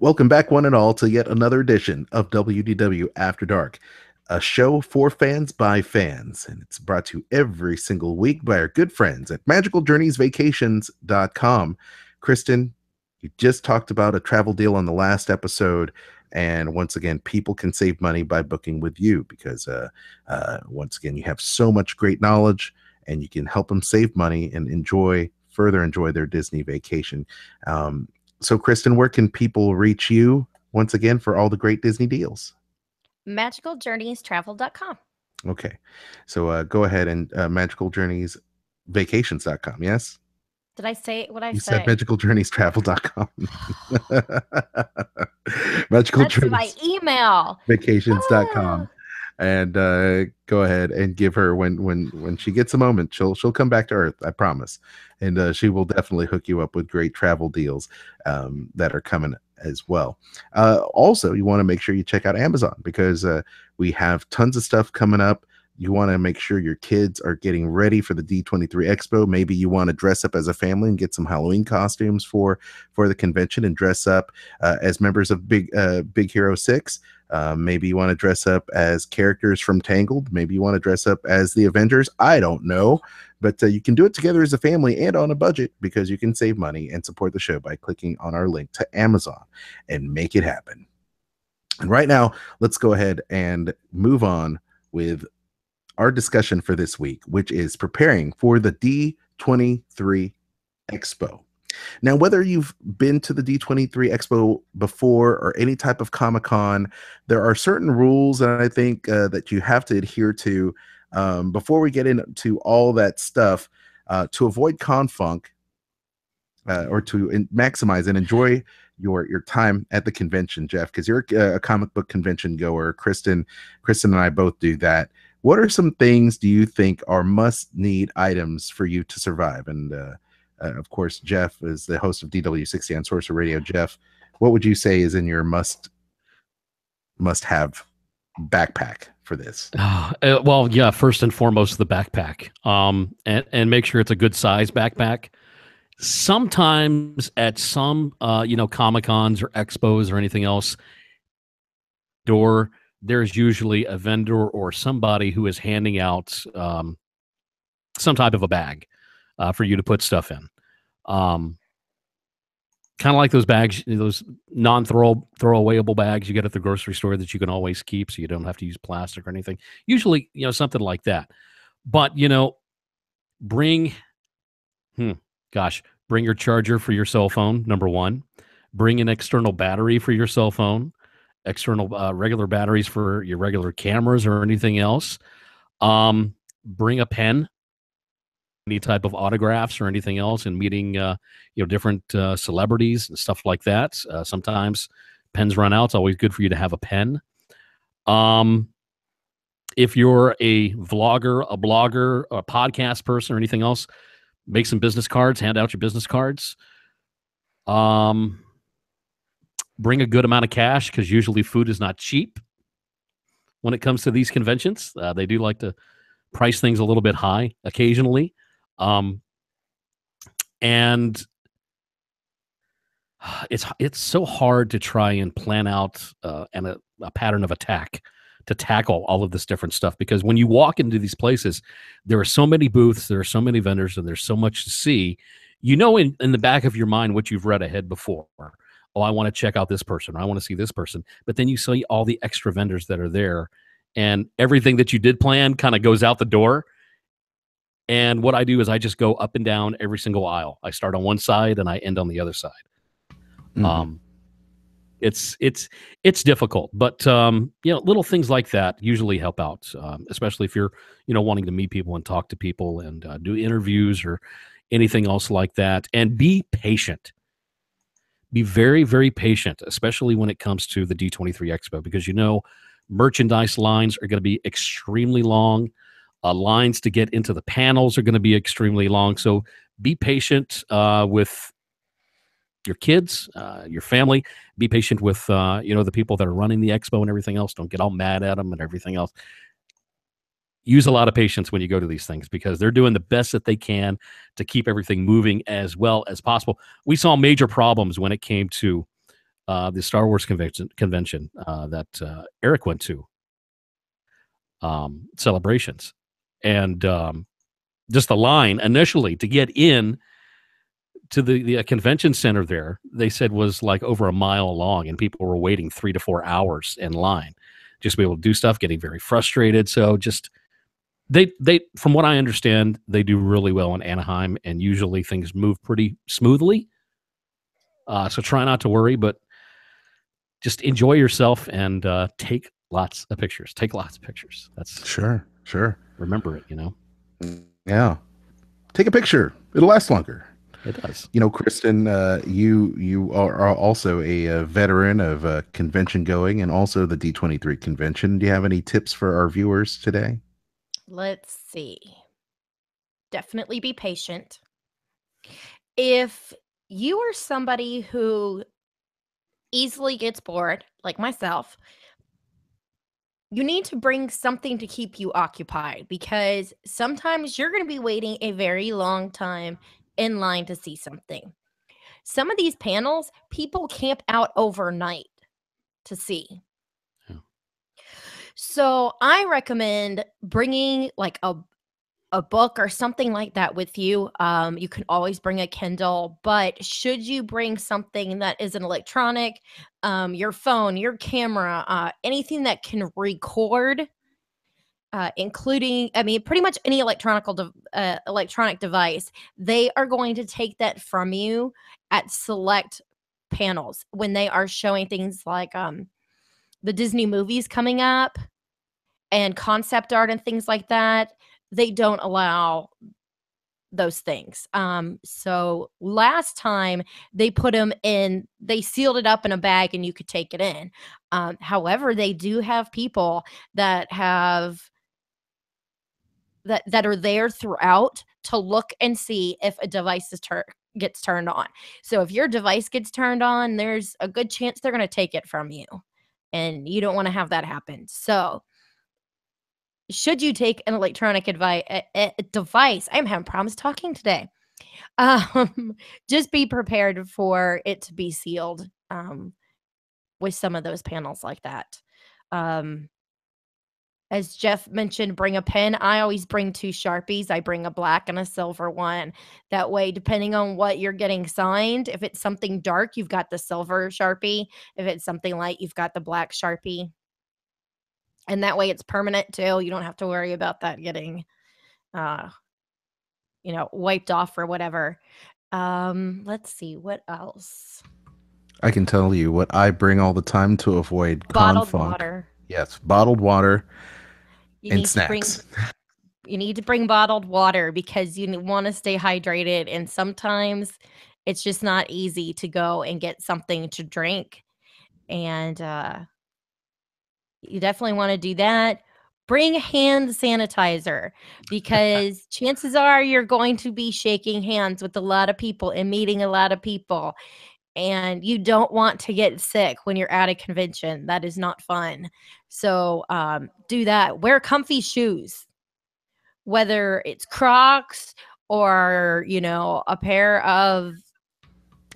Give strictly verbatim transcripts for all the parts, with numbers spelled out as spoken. Welcome back, one and all, to yet another edition of W D W After Dark, a show for fans by fans, and it's brought to you every single week by our good friends at magical journeys vacations dot com. Kristen, you just talked about a travel deal on the last episode, and once again, people can save money by booking with you because, uh, uh, once again, you have so much great knowledge, and you can help them save money and enjoy, further enjoy their Disney vacation. Um, so, Kristen, where can people reach you once again for all the great Disney deals? magical journeys travel dot com. Okay, so uh, go ahead and uh, magical journeys vacations dot com. Yes. Did I say what I you said? You said magical journeys travel dot com. Magical That's Journeys my email. Vacations dot com. Ah. And uh, go ahead and give her when when when she gets a moment, she'll she'll come back to Earth, I promise. And uh, she will definitely hook you up with great travel deals um, that are coming as well. Uh, also, you want to make sure you check out Amazon because uh, we have tons of stuff coming up. You want to make sure your kids are getting ready for the D twenty-three Expo. Maybe you want to dress up as a family and get some Halloween costumes for for the convention and dress up uh, as members of Big uh, Big Hero six. Uh, maybe you want to dress up as characters from Tangled. Maybe you want to dress up as the Avengers. I don't know, but uh, you can do it together as a family and on a budget because you can save money and support the show by clicking on our link to Amazon and make it happen. And right now, let's go ahead and move on with our discussion for this week, which is preparing for the D twenty-three Expo. Now, whether you've been to the D twenty-three Expo before or any type of Comic-Con, there are certain rules that I think uh, that you have to adhere to um, before we get into all that stuff uh, to avoid confunk uh, or to in- maximize and enjoy your your time at the convention, Jeff, because you're a, a comic book convention goer. Kristen, Kristen and I both do that. What are some things do you think are must-need items for you to survive? And, uh, uh, of course, Jeff is the host of D W sixty on Sorcerer Radio. Jeff, what would you say is in your must, must-have backpack for this? Uh, well, yeah, first and foremost, the backpack. Um, and, and make sure it's a good size backpack. Sometimes at some, uh, you know, Comic-Cons or Expos or anything else, door... there's usually a vendor or somebody who is handing out um, some type of a bag uh, for you to put stuff in. Um, kind of like those bags, those non-throw throwawayable bags you get at the grocery store that you can always keep so you don't have to use plastic or anything. Usually, you know, something like that. But, you know, bring, hmm, gosh, bring your charger for your cell phone, number one. Bring an external battery for your cell phone. External uh, regular batteries for your regular cameras or anything else. Um, bring a pen, any type of autographs or anything else, and meeting uh, you know different uh, celebrities and stuff like that. Uh, sometimes pens run out. It's always good for you to have a pen. Um, if you're a vlogger, a blogger, a podcast person, or anything else, make some business cards. Hand out your business cards. Um. Bring a good amount of cash because usually food is not cheap when it comes to these conventions. Uh, they do like to price things a little bit high occasionally. Um, and it's it's so hard to try and plan out uh, and a, a pattern of attack to tackle all of this different stuff because when you walk into these places, there are so many booths, there are so many vendors, and there's so much to see. You know in, in the back of your mind what you've read ahead before. Oh, I want to check out this person. Or I want to see this person. But then you see all the extra vendors that are there and everything that you did plan kind of goes out the door. And what I do is I just go up and down every single aisle. I start on one side and I end on the other side. Mm-hmm. Um, it's, it's, it's difficult, but um, you know, little things like that usually help out. Um, especially if you're, you know, wanting to meet people and talk to people and uh, do interviews or anything else like that, and be patient. Be very, very patient, especially when it comes to the D twenty-three Expo, because you know merchandise lines are going to be extremely long. Uh, lines to get into the panels are going to be extremely long. So be patient uh, with your kids, uh, your family. Be patient with uh, you know the people that are running the expo and everything else. Don't get all mad at them and everything else. Use a lot of patience when you go to these things because they're doing the best that they can to keep everything moving as well as possible. We saw major problems when it came to uh, the Star Wars convention, convention uh, that uh, Eric went to, um, Celebrations, and um, just the line initially to get in to the, the convention center there, they said was like over a mile long, and people were waiting three to four hours in line just to be able to do stuff, getting very frustrated. So just they, they, from what I understand, they do really well in Anaheim, and usually things move pretty smoothly. Uh, so try not to worry, but just enjoy yourself and uh, take lots of pictures. Take lots of pictures. That's sure. Sure. Remember it, you know? Yeah. Take a picture. It'll last longer. It does. You know, Kristen, uh, you you are also a, a veteran of uh, convention going, and also the D twenty-three convention. Do you have any tips for our viewers today? Let's see. Definitely be patient. If you are somebody who easily gets bored, like myself, you need to bring something to keep you occupied, because sometimes you're going to be waiting a very long time in line to see something. Some of these panels, people camp out overnight to see. Yeah. So I recommend bringing like a, a book or something like that with you. Um, you can always bring a Kindle, but should you bring something that is an electronic, um, your phone, your camera, uh, anything that can record, Uh, including, I mean, pretty much any electronic, de uh, electronic device, they are going to take that from you at select panels when they are showing things like um, the Disney movies coming up and concept art and things like that. They don't allow those things. Um, so last time they put them in, they sealed it up in a bag and you could take it in. Um, however, they do have people that have that that are there throughout to look and see if a device is tur gets turned on. So if your device gets turned on, there's a good chance they're going to take it from you, and you don't want to have that happen. So should you take an electronic a, a device, I'm having problems talking today, um, just be prepared for it to be sealed um, with some of those panels like that. Um, As Jeff mentioned, bring a pen. I always bring two Sharpies. I bring a black and a silver one. That way, depending on what you're getting signed, if it's something dark, you've got the silver Sharpie. If it's something light, you've got the black Sharpie. And that way it's permanent too. You don't have to worry about that getting, uh, you know, wiped off or whatever. Um, let's see. What else? I can tell you what I bring all the time to avoid bottled confunk. Water. Yes, bottled water. You and snacks. Bring, you need to bring bottled water because you want to stay hydrated. And sometimes it's just not easy to go and get something to drink. And uh, you definitely want to do that. Bring hand sanitizer because chances are you're going to be shaking hands with a lot of people and meeting a lot of people. And you don't want to get sick when you're at a convention. That is not fun. So um, do that. Wear comfy shoes, whether it's Crocs or, you know, a pair of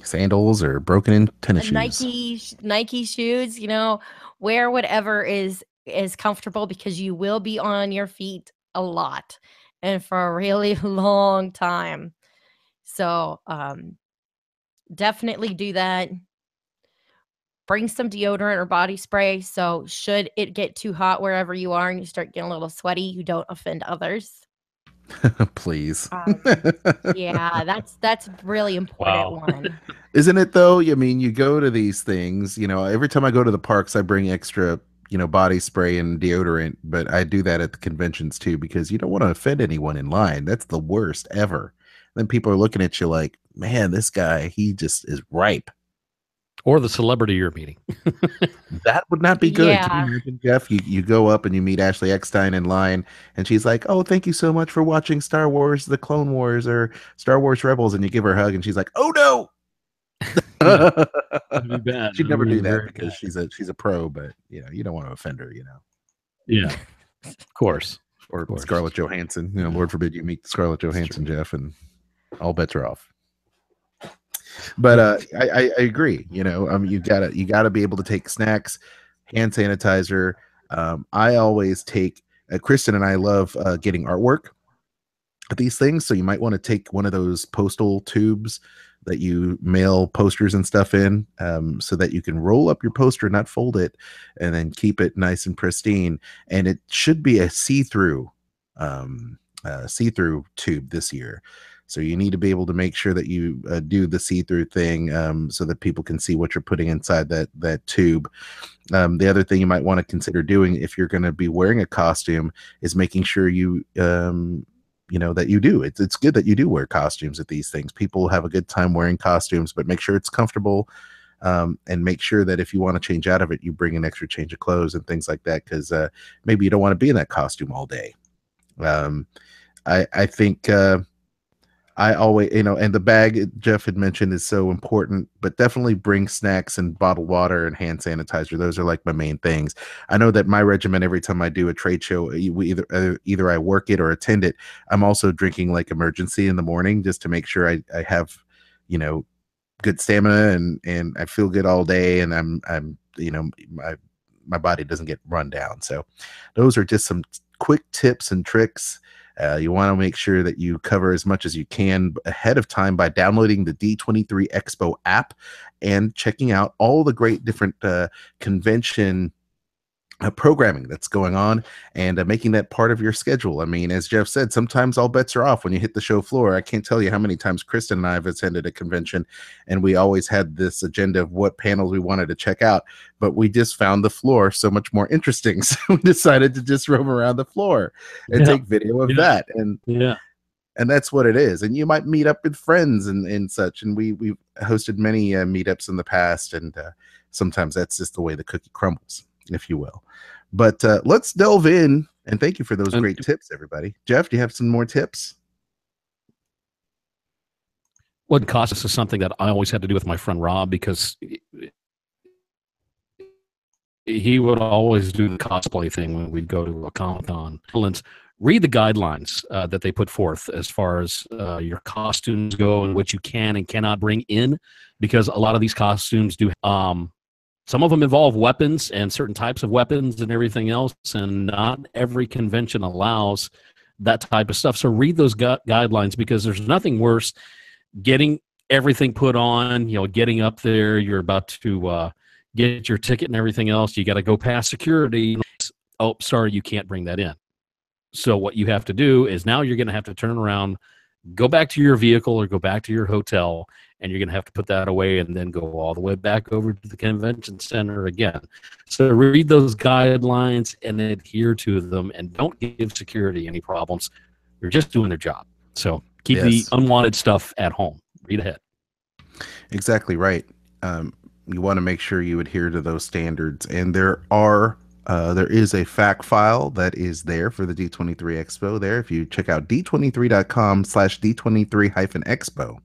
sandals or broken in tennis shoes. Nike, Nike shoes, you know, wear whatever is, is comfortable because you will be on your feet a lot and for a really long time. So, um, definitely do that. Bring some deodorant or body spray. So should it get too hot wherever you are and you start getting a little sweaty, you don't offend others. Please. Um, yeah, that's that's really important. Wow. One. Isn't it though? I mean, you go to these things, you know, every time I go to the parks, I bring extra, you know, body spray and deodorant, but I do that at the conventions too, because you don't want to offend anyone in line. That's the worst ever. Then people are looking at you like, man, this guy, he just is ripe. Or the celebrity you're meeting. That would not be good. Yeah. Can you imagine, Jeff? You, you go up and you meet Ashley Eckstein in line, and she's like, oh, thank you so much for watching Star Wars, the Clone Wars, or Star Wars Rebels, and you give her a hug, and she's like, oh, no! That'd be bad. She'd never do that because bad. she's a she's a pro, but you know, you don't want to offend her, you know. Yeah, of course. Or of course. Scarlett Johansson. You know, Lord forbid you meet Scarlett Johansson, Jeff, and all bets are off. But uh, I, I, I agree. You know, um, you gotta you gotta be able to take snacks, hand sanitizer. Um, I always take. Uh, Kristen and I love uh, getting artwork at these things, so you might want to take one of those postal tubes that you mail posters and stuff in, um, so that you can roll up your poster, not fold it, and then keep it nice and pristine. And it should be a see-through, um, uh, see-through tube this year. So you need to be able to make sure that you uh, do the see-through thing, um, so that people can see what you're putting inside that that tube. Um, the other thing you might want to consider doing if you're going to be wearing a costume is making sure you, um, you know, that you do. It's it's good that you do wear costumes at these things. People have a good time wearing costumes, but make sure it's comfortable, um, and make sure that if you want to change out of it, you bring an extra change of clothes and things like that, because uh, maybe you don't want to be in that costume all day. Um, I I think. Uh, I always, you know, and the bag Jeff had mentioned is so important, but definitely bring snacks and bottled water and hand sanitizer. Those are like my main things. I know that my regimen, every time I do a trade show, we either either I work it or attend it, I'm also drinking like emergency in the morning just to make sure I, I have, you know, good stamina and, and I feel good all day, and I'm, I'm you know, my, my body doesn't get run down. So those are just some quick tips and tricks. Uh, you want to make sure that you cover as much as you can ahead of time by downloading the D twenty-three Expo app and checking out all the great different uh, convention uh, programming that's going on, and uh, making that part of your schedule. I mean, as Jeff said, sometimes all bets are off when you hit the show floor. I can't tell you how many times Kristen and I have attended a convention, and we always had this agenda of what panels we wanted to check out, but we just found the floor so much more interesting. So we decided to just roam around the floor and yeah. take video of yeah. that. And yeah, and that's what it is. And you might meet up with friends and, and such. And we, we've hosted many uh, meetups in the past. And uh, sometimes that's just the way the cookie crumbles, if you will. But uh, let's delve in. And thank you for those great tips, everybody. Jeff, do you have some more tips? Well, costs is something that I always had to do with my friend Rob, because he would always do the cosplay thing when we'd go to a Comic-Con. Read the guidelines uh, that they put forth as far as uh, your costumes go and what you can and cannot bring in, because a lot of these costumes do. Um, some of them involve weapons and certain types of weapons and everything else, and not every convention allows that type of stuff. So read those gu- guidelines, because there's nothing worse getting everything put on, you know, getting up there, you're about to uh, get your ticket and everything else. You got to go past security. Oh, sorry, you can't bring that in. So what you have to do is now you're going to have to turn around, go back to your vehicle or go back to your hotel, and you're going to have to put that away and then go all the way back over to the convention center again. So read those guidelines and adhere to them, and don't give security any problems. They're just doing their job. So keep yes. the unwanted stuff at home. Read ahead. Exactly right. Um, you want to make sure you adhere to those standards. And there are Uh, there is a fact file that is there for the D twenty-three Expo there. If you check out d twenty-three dot com slash d twenty-three hyphen expo,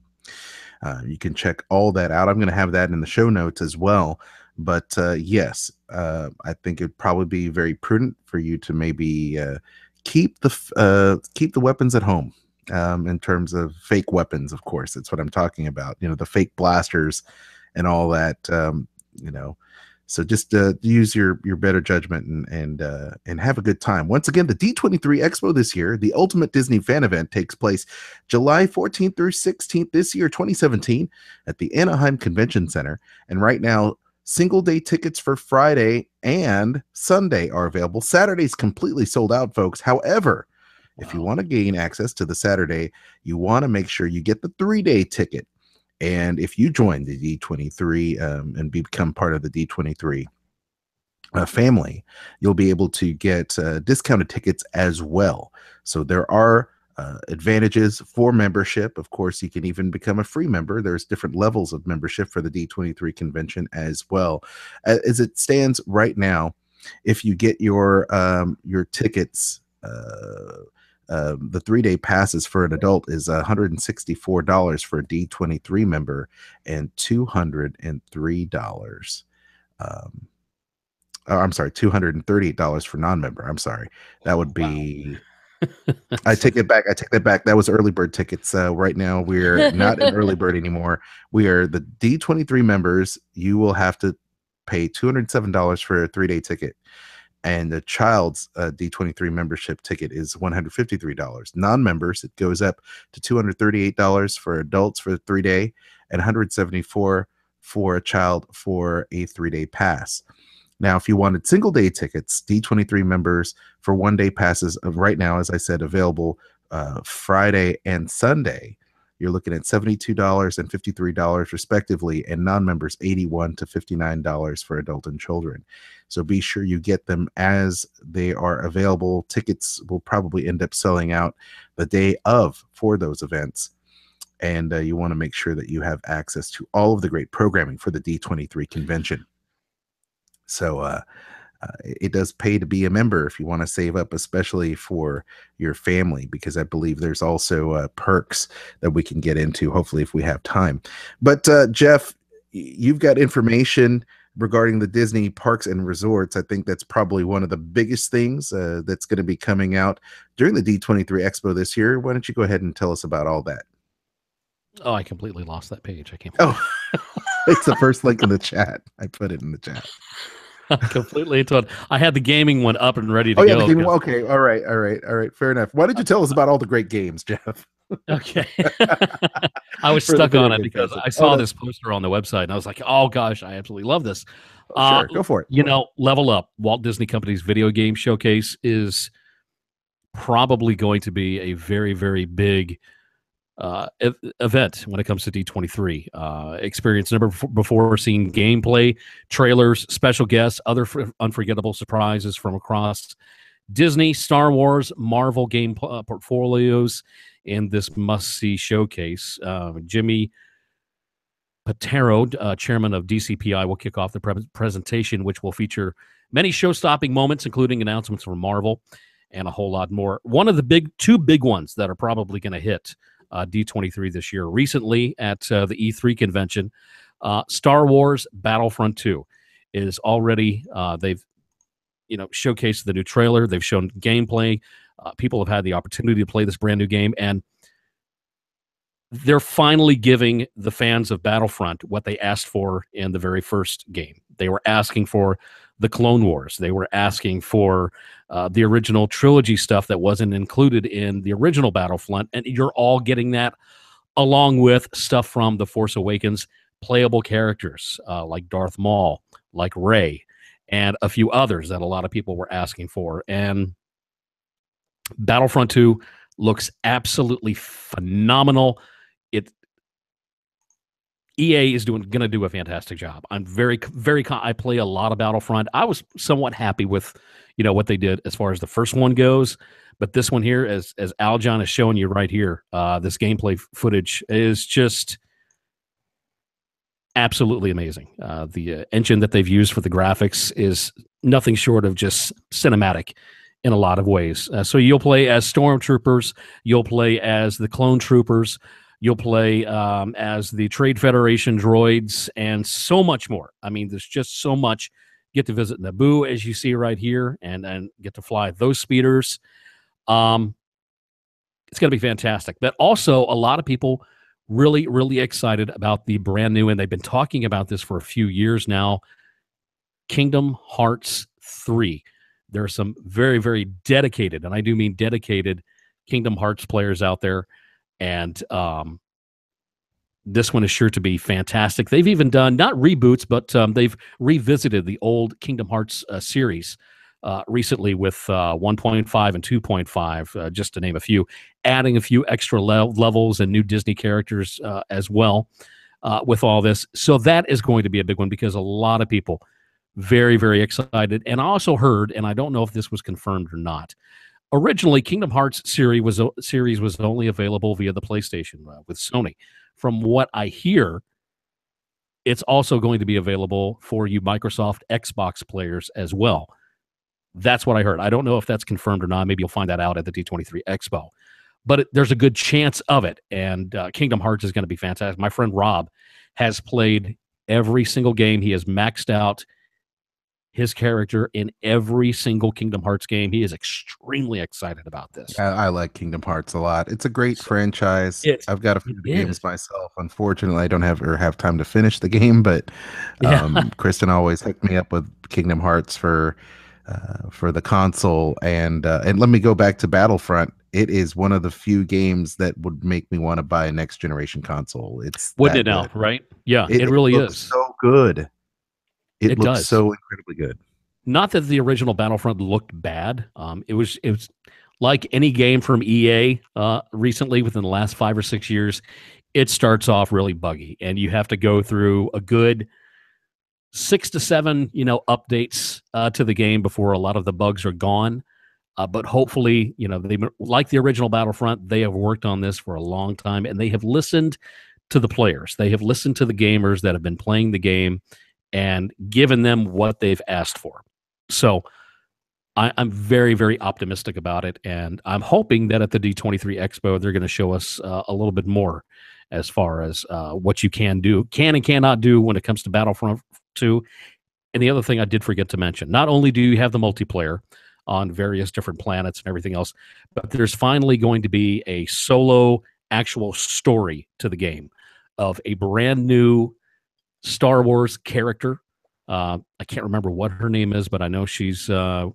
uh, you can check all that out. I'm going to have that in the show notes as well. But uh, yes, uh, I think it'd probably be very prudent for you to maybe uh, keep the uh, keep the weapons at home, um, in terms of fake weapons. Of course, that's what I'm talking about. You know, the fake blasters and all that, um, you know. So just uh, use your your better judgment and and uh, and have a good time. Once again, the D twenty-three Expo this year, the Ultimate Disney Fan Event, takes place July fourteenth through sixteenth this year, twenty seventeen, at the Anaheim Convention Center. And right now, single day tickets for Friday and Sunday are available. Saturday's completely sold out, folks. However, wow. if you want to gain access to the Saturday, you want to make sure you get the three day ticket. And if you join the D twenty-three um, and become part of the D twenty-three uh, family, you'll be able to get uh, discounted tickets as well. So there are uh, advantages for membership. Of course, you can even become a free member. There's different levels of membership for the D twenty-three convention as well. As it stands right now, if you get your um, your tickets, uh, Uh, the three-day passes for an adult is one hundred sixty-four dollars for a D twenty-three member and two hundred three dollars. Um, oh, I'm sorry, two hundred thirty-eight dollars for non-member. I'm sorry. That would be I take it back. I take that back. That was early bird tickets. Uh, right now, we're not an early bird anymore. We are the D twenty-three members. You will have to pay two hundred seven dollars for a three-day ticket. And the child's uh, D twenty-three membership ticket is one hundred fifty-three dollars. Non-members, it goes up to two hundred thirty-eight dollars for adults for the three-day and one hundred seventy-four dollars for a child for a three-day pass. Now, if you wanted single-day tickets, D twenty-three members for one-day passes of right now, as I said, available uh, Friday and Sunday, you're looking at seventy-two dollars and fifty-three dollars respectively, and non-members eighty-one dollars to fifty-nine dollars for adult and children. So be sure you get them as they are available. Tickets will probably end up selling out the day of for those events. And uh, you want to make sure that you have access to all of the great programming for the D twenty-three convention. So uh, uh, it does pay to be a member if you want to save up, especially for your family, because I believe there's also uh, perks that we can get into, hopefully, if we have time. But uh, Jeff, you've got information regarding the Disney parks and resorts. I think that's probably one of the biggest things uh, that's going to be coming out during the D twenty-three Expo this year. Why don't you go ahead and tell us about all that? Oh, I completely lost that page. I can't. Oh, it's the first link in the chat. I put it in the chat. I'm completely into it. I had the gaming one up and ready to oh, yeah, go. The gaming one. Okay. All right. All right. All right. Fair enough. Why did you tell us about all the great games, Jeff? Okay. I was stuck on it because I saw oh, this poster on the website and I was like, oh gosh, I absolutely love this. Uh, sure. Go for it. You know, Level Up, Walt Disney Company's video game showcase, is probably going to be a very, very big Uh, event when it comes to D twenty-three. Uh, experience never before seen gameplay, trailers, special guests, other unforgettable surprises from across Disney, Star Wars, Marvel game uh, portfolios, and this must-see showcase. Uh, Jimmy Patero, uh, chairman of D C P I, will kick off the pre presentation, which will feature many show-stopping moments, including announcements from Marvel and a whole lot more. One of the big, two big ones that are probably going to hit Uh, D twenty-three this year. Recently at uh, the E three convention, uh, Star Wars Battlefront two is already, uh, they've, you know, showcased the new trailer. They've shown gameplay. Uh, people have had the opportunity to play this brand new game, and they're finally giving the fans of Battlefront what they asked for in the very first game. They were asking for the Clone Wars. They were asking for uh, the original trilogy stuff that wasn't included in the original Battlefront, and you're all getting that along with stuff from The Force Awakens, playable characters uh, like Darth Maul, like Rey, and a few others that a lot of people were asking for. And Battlefront two looks absolutely phenomenal. It E A is doing going to do a fantastic job. I'm very, very, I play a lot of Battlefront. I was somewhat happy with, you know, what they did as far as the first one goes, but this one here, as as Al John is showing you right here, uh, this gameplay footage is just absolutely amazing. Uh, the uh, engine that they've used for the graphics is nothing short of just cinematic in a lot of ways. Uh, so you'll play as stormtroopers, you'll play as the clone troopers, you'll play um, as the Trade Federation droids, and so much more. I mean, there's just so much. Get to visit Naboo, as you see right here, and, and get to fly those speeders. Um, it's going to be fantastic. But also, a lot of people really, really excited about the brand new, and they've been talking about this for a few years now, Kingdom Hearts three. There are some very, very dedicated, and I do mean dedicated, Kingdom Hearts players out there. And um, this one is sure to be fantastic. They've even done, not reboots, but um, they've revisited the old Kingdom Hearts uh, series uh, recently with uh, one point five and two point five, uh, just to name a few, adding a few extra le levels and new Disney characters uh, as well uh, with all this. So that is going to be a big one because a lot of people very, very excited. And I also heard, and I don't know if this was confirmed or not, originally, Kingdom Hearts series was series was only available via the PlayStation uh, with Sony. From what I hear, it's also going to be available for you Microsoft Xbox players as well. That's what I heard. I don't know if that's confirmed or not. Maybe you'll find that out at the D twenty-three Expo. But it, there's a good chance of it, and uh, Kingdom Hearts is going to be fantastic. My friend Rob has played every single game. He has maxed out his character in every single Kingdom Hearts game. He is extremely excited about this. I, I like Kingdom Hearts a lot. It's a great so, franchise. It, I've got a few games is. myself. Unfortunately, I don't have or have time to finish the game, but um, yeah. Kristen always hooked me up with Kingdom Hearts for uh, for the console. And uh, and let me go back to Battlefront. It is one of the few games that would make me want to buy a next generation console. It's wouldn't it now, right? Yeah, it, it really is so good. It, it looks does. so incredibly good. Not that the original Battlefront looked bad. Um, it was it was like any game from E A uh, recently within the last five or six years. It starts off really buggy, and you have to go through a good six to seven, you know, updates uh, to the game before a lot of the bugs are gone. Uh, but hopefully, you know, they like the original Battlefront. They have worked on this for a long time, and they have listened to the players. They have listened to the gamers that have been playing the game and given them what they've asked for. So I, I'm very, very optimistic about it, and I'm hoping that at the D twenty-three Expo they're going to show us uh, a little bit more as far as uh, what you can do, can and cannot do when it comes to Battlefront two. And the other thing I did forget to mention, not only do you have the multiplayer on various different planets and everything else, but there's finally going to be a solo actual story to the game of a brand new Star Wars character. Uh, I can't remember what her name is, but I know she's uh,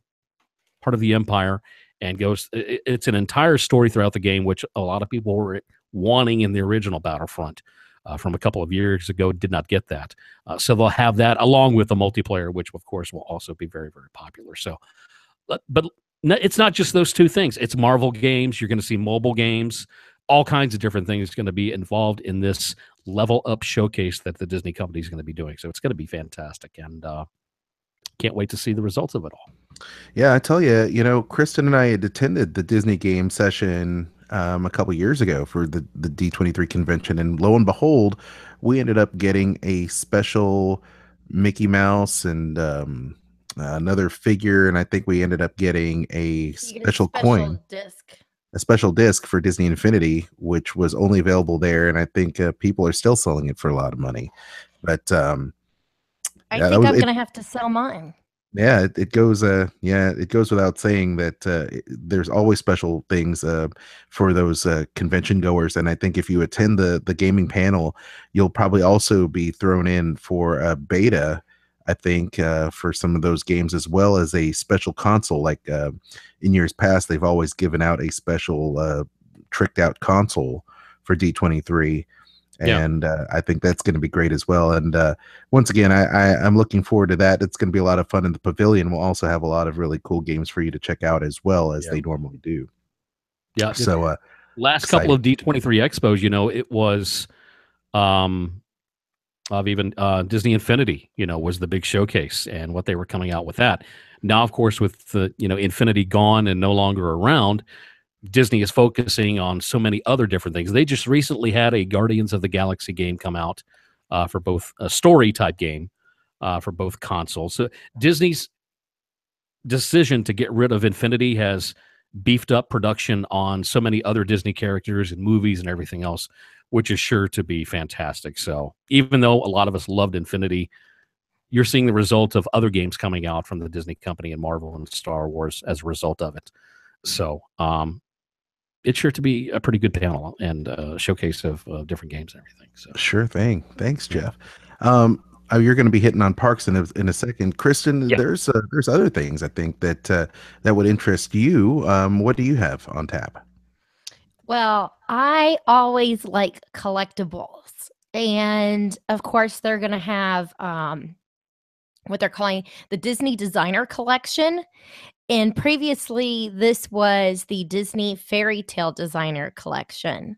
part of the Empire and goes. It, it's an entire story throughout the game, which a lot of people were wanting in the original Battlefront uh, from a couple of years ago, did not get that. Uh, so they'll have that along with the multiplayer, which of course will also be very, very popular. So, but it's not just those two things. It's Marvel games. You're going to see mobile games, all kinds of different things going to be involved in this level up showcase that the Disney company is going to be doing. So it's going to be fantastic, and uh, can't wait to see the results of it all. Yeah, I tell you, you know, Kristen and I had attended the Disney game session um, a couple years ago for the, the D twenty-three convention, and lo and behold, we ended up getting a special Mickey Mouse and um, another figure, and I think we ended up getting a special, a special coin. Disc. A special disc for Disney Infinity, which was only available there, and I think uh, people are still selling it for a lot of money. But um, I yeah, think was, I'm going to have to sell mine. Yeah, it, it goes. Uh, yeah, it goes without saying that uh, it, there's always special things uh, for those uh, convention goers, and I think if you attend the the gaming panel, you'll probably also be thrown in for a beta. I think uh, for some of those games, as well as a special console. Like uh, in years past, they've always given out a special uh, tricked out console for D twenty-three. And yeah. uh, I think that's going to be great as well. And uh, once again, I, I, I'm looking forward to that. It's going to be a lot of fun in the pavilion. We'll also have a lot of really cool games for you to check out as well as yeah. they normally do. Yeah. So uh, last exciting. couple of D twenty-three Expos, you know, it was... Um, of even uh, Disney Infinity, you know, was the big showcase and what they were coming out with that. Now, of course, with the, you know, Infinity gone and no longer around, Disney is focusing on so many other different things. They just recently had a Guardians of the Galaxy game come out uh, for both a story type game uh, for both consoles. So Disney's decision to get rid of Infinity has beefed up production on so many other Disney characters and movies and everything else, which is sure to be fantastic. So even though a lot of us loved Infinity, you're seeing the result of other games coming out from the Disney company and Marvel and Star Wars as a result of it. So um, it's sure to be a pretty good panel and uh, showcase of uh, different games and everything. So. Sure thing. Thanks, Jeff. Um, Oh, you're going to be hitting on parks in a, in a second, Kristen. Yeah. There's uh, there's other things I think that uh, that would interest you. Um, what do you have on tap? Well, I always like collectibles, and of course they're going to have um, what they're calling the Disney Designer Collection. And previously, this was the Disney Fairy Tale Designer Collection.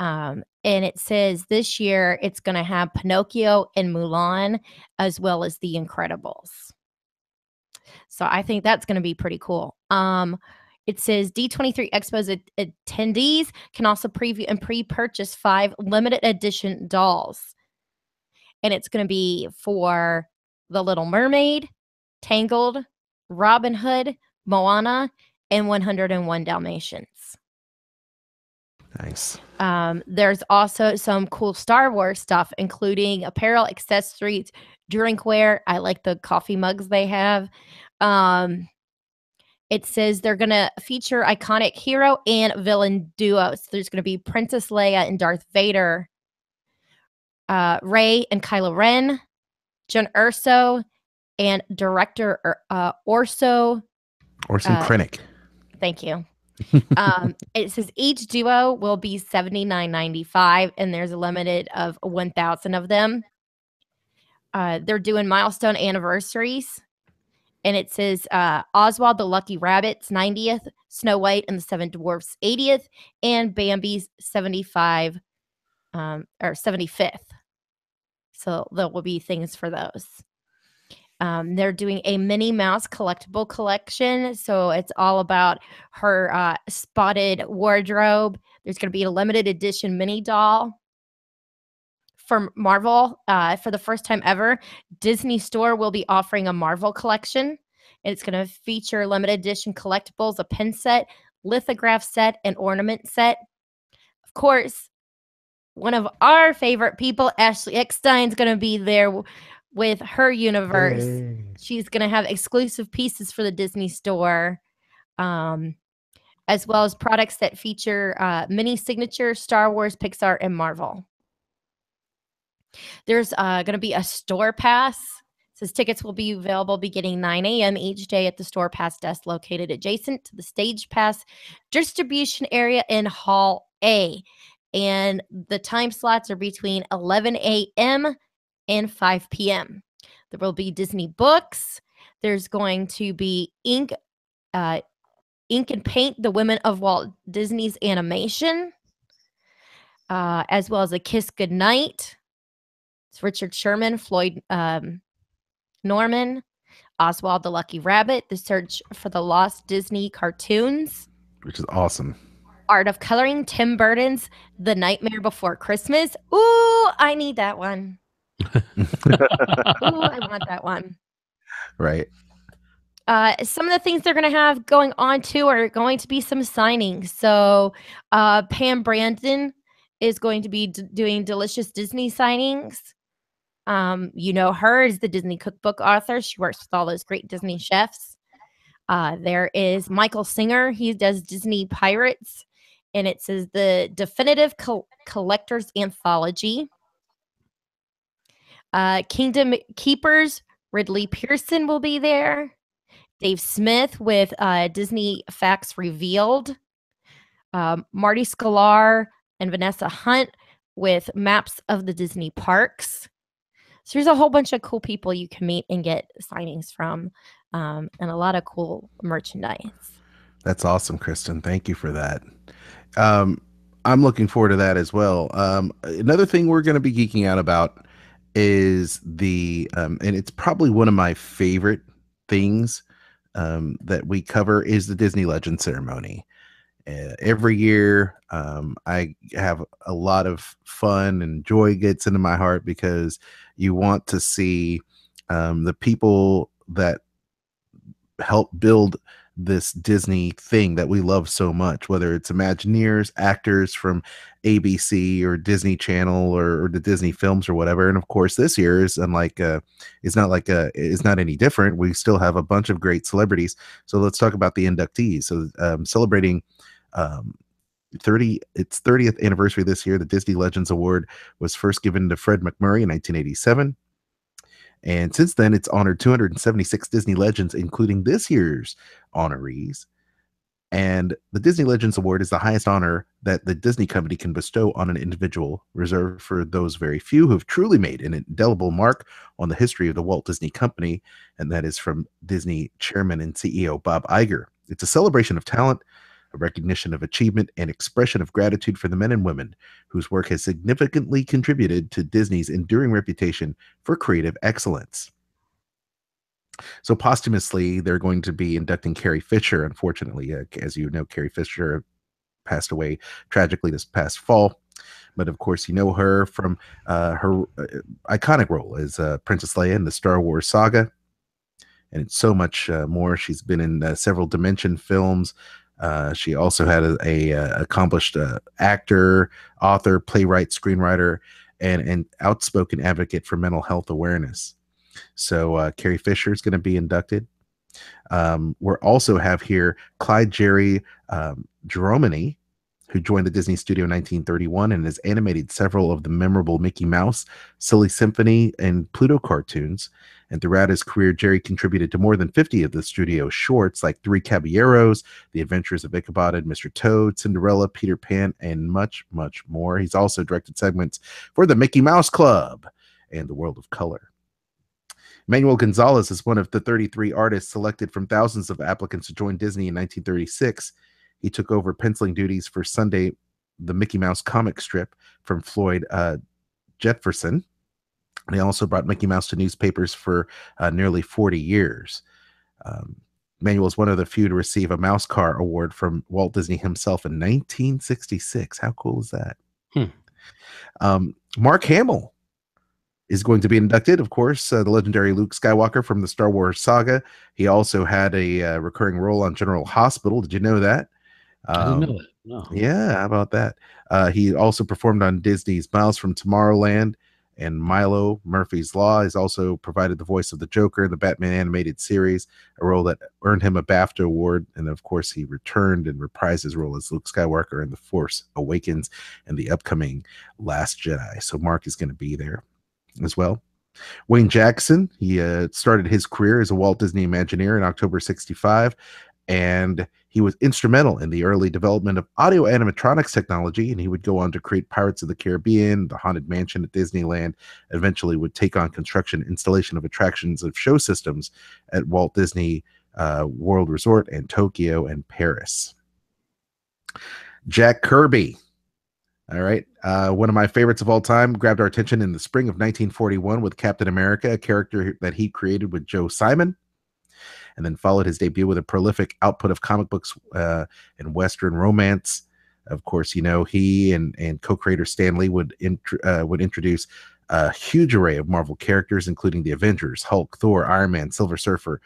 Um, and it says this year it's going to have Pinocchio and Mulan, as well as The Incredibles. So I think that's going to be pretty cool. Um, it says D twenty-three Expo's at attendees can also preview and pre-purchase five limited edition dolls. And it's going to be for The Little Mermaid, Tangled, Robin Hood, Moana, and one oh one Dalmatians. Nice. Um, there's also some cool Star Wars stuff, including apparel, accessories, drinkware. I like the coffee mugs they have. Um, it says they're going to feature iconic hero and villain duos. So there's going to be Princess Leia and Darth Vader, uh, Rey and Kylo Ren, Jen Erso, and director uh, Orso. Orson uh, Krennic. Thank you. um, it says each duo will be seventy-nine ninety-five, and there's a limited of one thousand of them. Uh, they're doing milestone anniversaries, and it says uh, Oswald the Lucky Rabbit's ninetieth, Snow White and the Seven Dwarfs eightieth, and Bambi's seventy-five um, or seventy-fifth. So there will be things for those. Um, they're doing a Minnie Mouse collectible collection. So it's all about her uh, spotted wardrobe. There's going to be a limited edition Minnie doll from Marvel. Uh, for the first time ever, Disney Store will be offering a Marvel collection. And it's going to feature limited edition collectibles, a pin set, lithograph set, and ornament set. Of course, one of our favorite people, Ashley Eckstein, is going to be there with her universe. Hey. She's going to have exclusive pieces for the Disney Store, um, as well as products that feature uh, mini signature, Star Wars, Pixar, and Marvel. There's uh, going to be a store pass. It says tickets will be available beginning nine a m each day at the store pass desk located adjacent to the stage pass distribution area in Hall A. And the time slots are between eleven a m and five p m There will be Disney books. There's going to be ink, uh, ink and paint, the women of Walt Disney's animation, uh, as well as a kiss goodnight. It's Richard Sherman, Floyd um, Norman, Oswald the Lucky Rabbit, The Search for the Lost Disney cartoons, which is awesome. Art of Coloring, Tim Burton's The Nightmare Before Christmas. Ooh, I need that one. Ooh, I want that one. Right. Uh, some of the things they're going to have going on too are going to be some signings. So uh, Pam Brandon is going to be d doing Delicious Disney signings. Um, you know her as the Disney cookbook author. She works with all those great Disney chefs. Uh, there is Michael Singer. He does Disney Pirates. And it says the Definitive Co Collector's Anthology. Uh, Kingdom Keepers, Ridley Pearson will be there. Dave Smith with uh, Disney Facts Revealed. Um, Marty Sklar and Vanessa Hunt with Maps of the Disney Parks. So there's a whole bunch of cool people you can meet and get signings from, um, and a lot of cool merchandise. That's awesome, Kristen. Thank you for that. Um, I'm looking forward to that as well. Um, another thing we're going to be geeking out about is the um and it's probably one of my favorite things um that we cover is the Disney Legend Ceremony. Uh, every year um I have a lot of fun, and joy gets into my heart because you want to see um the people that help build this Disney thing that we love so much, whether it's Imagineers, actors from A B C or Disney Channel or, or the Disney films or whatever. And of course this year is unlike uh it's not like uh it's not any different. We still have a bunch of great celebrities. So let's talk about the inductees. So um celebrating um thirty its thirtieth anniversary this year, the Disney Legends Award was first given to Fred McMurray in nineteen eighty-seven. And since then, it's honored two hundred seventy-six Disney legends, including this year's honorees. And the Disney Legends Award is the highest honor that the Disney company can bestow on an individual, reserved for those very few who have truly made an indelible mark on the history of the Walt Disney Company. And that is from Disney chairman and C E O Bob Iger. It's a celebration of talent, a recognition of achievement, and expression of gratitude for the men and women whose work has significantly contributed to Disney's enduring reputation for creative excellence. So posthumously, they're going to be inducting Carrie Fisher. Unfortunately, uh, as you know, Carrie Fisher passed away tragically this past fall. But of course, you know her from uh, her uh, iconic role as uh, Princess Leia in the Star Wars saga. And it's so much uh, more. She's been in uh, several Dimension films. Uh, she also had a, a, a accomplished uh, actor, author, playwright, screenwriter, and an outspoken advocate for mental health awareness. So uh, Carrie Fisher is going to be inducted. Um, we're also have here Clyde Jerry um, Geromini, who joined the Disney studio in nineteen thirty-one and has animated several of the memorable Mickey Mouse, Silly Symphony, and Pluto cartoons. And throughout his career, Jerry contributed to more than fifty of the studio shorts, like Three Caballeros, The Adventures of Ichabod and Mister Toad, Cinderella, Peter Pan, and much, much more. He's also directed segments for the Mickey Mouse Club and The World of Color. Manuel Gonzalez is one of the thirty-three artists selected from thousands of applicants to join Disney in nineteen thirty-six. He took over penciling duties for Sunday, the Mickey Mouse comic strip from Floyd uh, Jefferson. And he also brought Mickey Mouse to newspapers for uh, nearly forty years. Um, Manuel is one of the few to receive a Mouse Car Award from Walt Disney himself in nineteen sixty-six. How cool is that? Hmm. Um, Mark Hamill is going to be inducted, of course, uh, the legendary Luke Skywalker from the Star Wars saga. He also had a uh, recurring role on General Hospital. Did you know that? Um, I didn't know it. No. Yeah, how about that? Uh, he also performed on Disney's Miles from Tomorrowland and Milo, Murphy's Law. He's also provided the voice of the Joker in the Batman animated series, a role that earned him a BAFTA award. And of course, he returned and reprised his role as Luke Skywalker in The Force Awakens and the upcoming Last Jedi. So Mark is going to be there as well. Wayne Jackson, he uh, started his career as a Walt Disney Imagineer in October sixty-five, and he was instrumental in the early development of audio animatronics technology, and he would go on to create Pirates of the Caribbean, the Haunted Mansion at Disneyland, eventually would take on construction, installation of attractions of show systems at Walt Disney uh, World Resort and Tokyo and Paris. Jack Kirby. All right. Uh, one of my favorites of all time grabbed our attention in the spring of nineteen forty-one with Captain America, a character that he created with Joe Simon, and then followed his debut with a prolific output of comic books uh, and Western romance. Of course, you know, he and, and co-creator Stan Lee would, int- uh, would introduce a huge array of Marvel characters, including the Avengers, Hulk, Thor, Iron Man, Silver Surfer,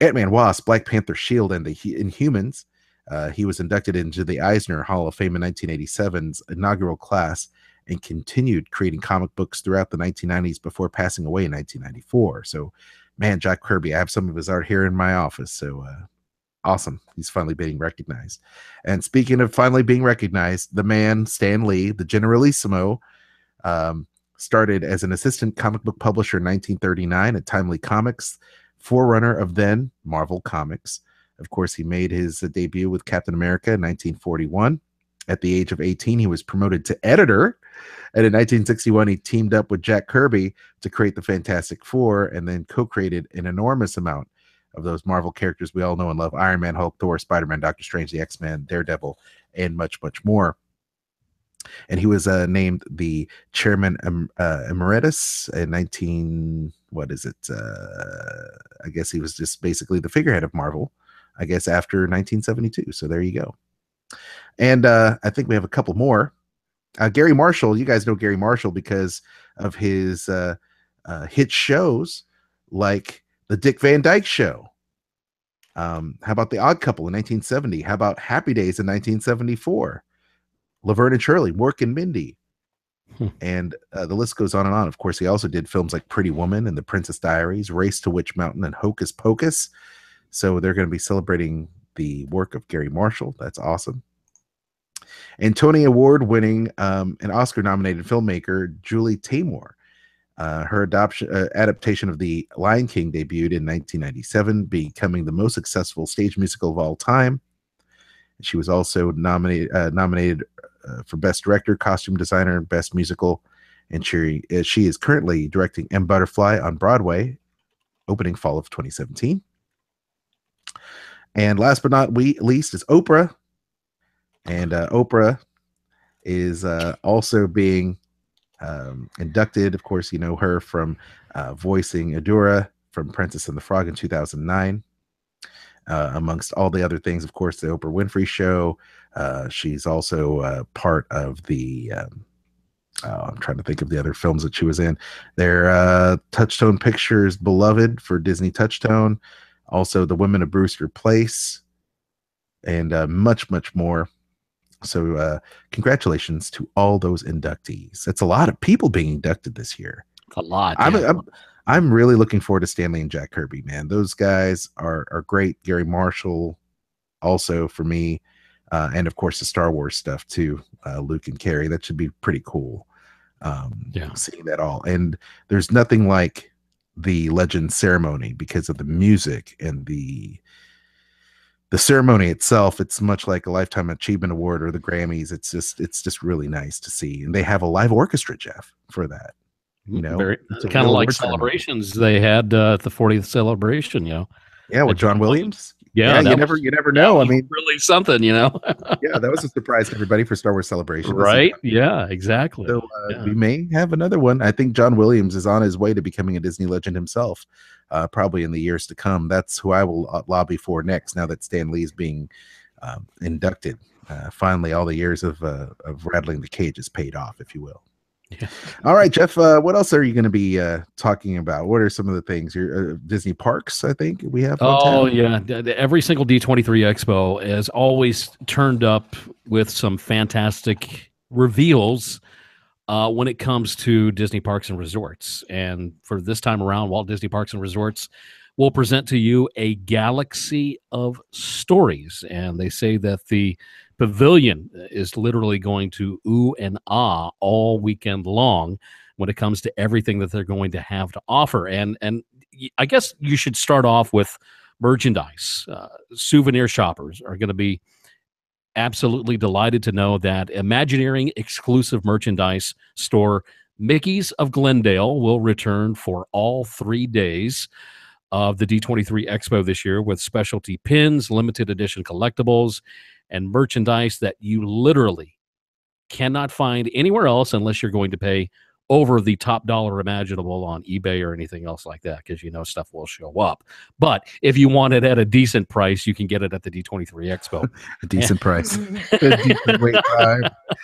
Ant-Man, Wasp, Black Panther, S H I E L D, and the Inhumans. Uh, he was inducted into the Eisner Hall of Fame in nineteen eighty-seven's inaugural class and continued creating comic books throughout the nineteen nineties before passing away in nineteen ninety-four. So, man, Jack Kirby, I have some of his art here in my office. So uh, awesome. He's finally being recognized. And speaking of finally being recognized, the man, Stan Lee, the Generalissimo, um, started as an assistant comic book publisher in nineteen thirty-nine at Timely Comics, forerunner of then Marvel Comics. Of course, he made his debut with Captain America in nineteen forty-one. At the age of eighteen, he was promoted to editor, and in nineteen sixty-one, he teamed up with Jack Kirby to create the Fantastic Four, and then co-created an enormous amount of those Marvel characters we all know and love: Iron Man, Hulk, Thor, Spider-Man, Doctor Strange, the X-Men, Daredevil, and much, much more. And he was uh, named the chairman em- uh, emeritus in nineteen what is it? Uh, I guess he was just basically the figurehead of Marvel, I guess, after nineteen seventy-two. So there you go. And uh, I think we have a couple more. Uh, Gary Marshall, you guys know Gary Marshall because of his uh, uh, hit shows like The Dick Van Dyke Show. Um, how about The Odd Couple in nineteen seventy? How about Happy Days in nineteen seventy-four? Laverne and Shirley, Mork and Mindy. Hmm. And uh, the list goes on and on. Of course, he also did films like Pretty Woman and The Princess Diaries, Race to Witch Mountain, and Hocus Pocus. So they're going to be celebrating the work of Gary Marshall. That's awesome. And Tony Award-winning um, and Oscar-nominated filmmaker Julie Taymor. Uh, her adoption, uh, adaptation of The Lion King debuted in nineteen ninety-seven, becoming the most successful stage musical of all time. She was also nominated uh, nominated uh, for Best Director, Costume Designer, and Best Musical. And she, uh, she is currently directing M. Butterfly on Broadway, opening fall of twenty seventeen. And last but not we, least is Oprah. And uh, Oprah is uh, also being um, inducted. Of course, you know her from uh, voicing Adora from Princess and the Frog in two thousand nine. Uh, amongst all the other things, of course, the Oprah Winfrey Show. Uh, she's also uh, part of the... Um, oh, I'm trying to think of the other films that she was in. They're uh, Touchstone Pictures' Beloved for Disney Touchstone. Also, The Women of Brewster Place. and uh, much, much more. So uh, congratulations to all those inductees. That's a lot of people being inducted this year. A lot. I'm, I'm, I'm really looking forward to Stan Lee and Jack Kirby, man. Those guys are, are great. Gary Marshall also for me. Uh, and, of course, the Star Wars stuff, too. Uh, Luke and Carrie. That should be pretty cool. Um, yeah. Seeing that all. And there's nothing like the Legend ceremony because of the music and the... The ceremony itself, it's much like a Lifetime Achievement Award or the Grammys. It's just, it's just really nice to see, and they have a live orchestra, Jeff, for that. You know, Very, it's kind of like Celebrations they had uh, at the fortieth celebration. You know, yeah, with John Williams. Yeah, yeah you was, never, you never know. I mean, really something, you know. Yeah, that was a surprise to everybody for Star Wars Celebrations, right? Yeah, exactly. So uh, yeah. we may have another one. I think John Williams is on his way to becoming a Disney legend himself. Uh, probably in the years to come. That's who I will lobby for next, now that Stan Lee's being um, inducted. Uh, finally, all the years of, uh, of rattling the cage is paid off, if you will. Yeah. All right, Jeff, uh, what else are you going to be uh, talking about? What are some of the things? Your uh, Disney parks, I think we have. Oh, yeah. Every single D twenty-three Expo has always turned up with some fantastic reveals Uh, when it comes to Disney Parks and Resorts. And for this time around, Walt Disney Parks and Resorts will present to you a galaxy of stories. And they say that the pavilion is literally going to ooh and ah all weekend long when it comes to everything that they're going to have to offer. And, and I guess you should start off with merchandise. Uh, souvenir shoppers are going to be absolutely delighted to know that Imagineering exclusive merchandise store Mickey's of Glendale will return for all three days of the D twenty-three Expo this year with specialty pins, limited edition collectibles, and merchandise that you literally cannot find anywhere else unless you're going to pay over the top dollar imaginable on eBay or anything else like that, because you know stuff will show up. But if you want it at a decent price, you can get it at the D twenty-three Expo. A decent price. A decent, wait time,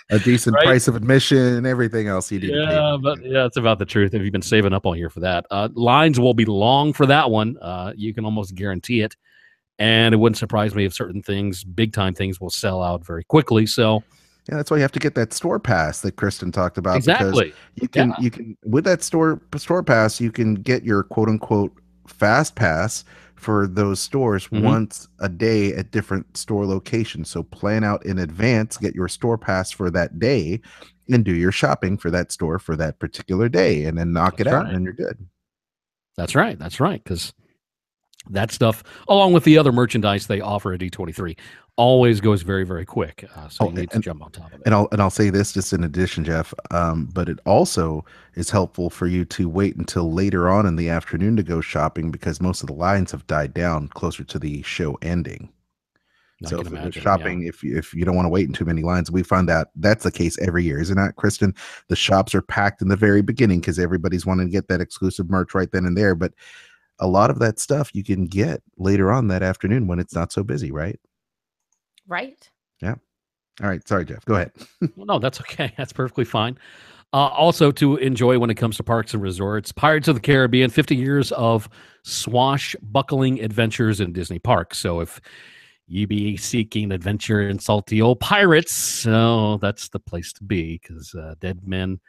a decent right? price of admission, everything else you need yeah, to pay. But yeah, that's about the truth. If you've been saving up all year for that. Uh, lines will be long for that one. Uh, you can almost guarantee it. And it wouldn't surprise me if certain things, big-time things, will sell out very quickly. So... Yeah, that's why you have to get that store pass that Kristen talked about. Exactly. You can, yeah. you can, with that store store pass, you can get your quote unquote fast pass for those stores mm-hmm. once a day at different store locations. So plan out in advance, get your store pass for that day, and do your shopping for that store for that particular day, and then knock that's it right. out, and you're good. That's right. That's right. Because that stuff, along with the other merchandise they offer at D twenty-three, always goes very, very quick. Uh, so oh, you need and, to jump on top of it. And I'll, and I'll say this just in addition, Jeff, um, but it also is helpful for you to wait until later on in the afternoon to go shopping, because most of the lines have died down closer to the show ending. I so if imagine, shopping, yeah. if, if you don't want to wait in too many lines, we find out that's the case every year, is it not, Kristen? The shops are packed in the very beginning because everybody's wanting to get that exclusive merch right then and there, but a lot of that stuff you can get later on that afternoon when it's not so busy, right? Right. Yeah. All right. Sorry, Jeff. Go ahead. Well, no, that's okay. That's perfectly fine. Uh, also to enjoy when it comes to parks and resorts, Pirates of the Caribbean, fifty years of swashbuckling adventures in Disney parks. So if you be seeking adventure and salty old pirates, oh, that's the place to be, because uh, dead men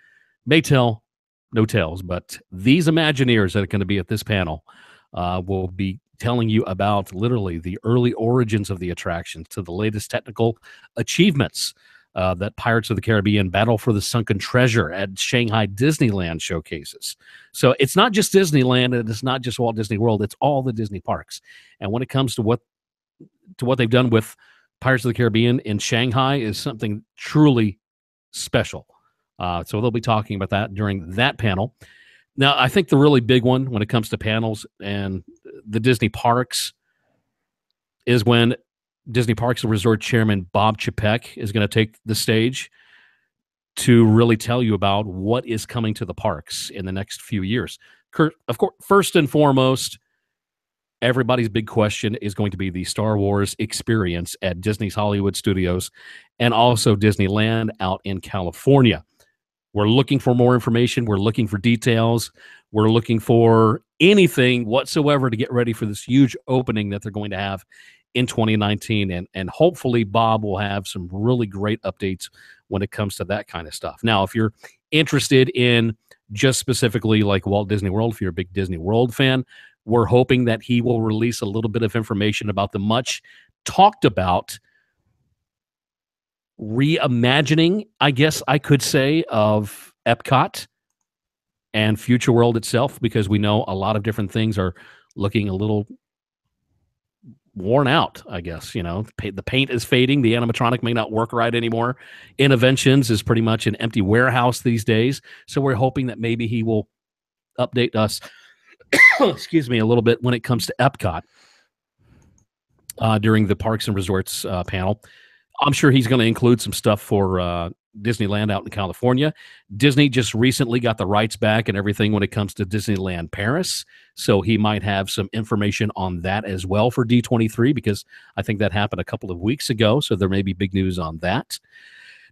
may tell no tales, but these Imagineers that are going to be at this panel uh, will be telling you about literally the early origins of the attraction to the latest technical achievements uh, that Pirates of the Caribbean Battle for the Sunken Treasure at Shanghai Disneyland showcases. So it's not just Disneyland, and it's not just Walt Disney World. It's all the Disney parks. And when it comes to what to what they've done with Pirates of the Caribbean in Shanghai is something truly special. Uh, so they'll be talking about that during that panel. Now, I think the really big one when it comes to panels and the Disney parks is when Disney Parks and Resort Chairman Bob Chapek is going to take the stage to really tell you about what is coming to the parks in the next few years. Of course, first and foremost, everybody's big question is going to be the Star Wars experience at Disney's Hollywood Studios and also Disneyland out in California. We're looking for more information. We're looking for details. We're looking for anything whatsoever to get ready for this huge opening that they're going to have in twenty nineteen, and and hopefully Bob will have some really great updates when it comes to that kind of stuff. Now, if you're interested in just specifically like Walt Disney World, if you're a big Disney World fan, we're hoping that he will release a little bit of information about the much talked about reimagining, I guess I could say, of Epcot and Future World itself, because we know a lot of different things are looking a little worn out, I guess. You know, the paint is fading. The animatronic may not work right anymore. Interventions is pretty much an empty warehouse these days. So we're hoping that maybe he will update us, excuse me, a little bit when it comes to Epcot uh, during the Parks and Resorts uh, panel. I'm sure he's going to include some stuff for uh, Disneyland out in California. Disney just recently got the rights back and everything when it comes to Disneyland Paris, so he might have some information on that as well for D twenty-three, because I think that happened a couple of weeks ago, so there may be big news on that.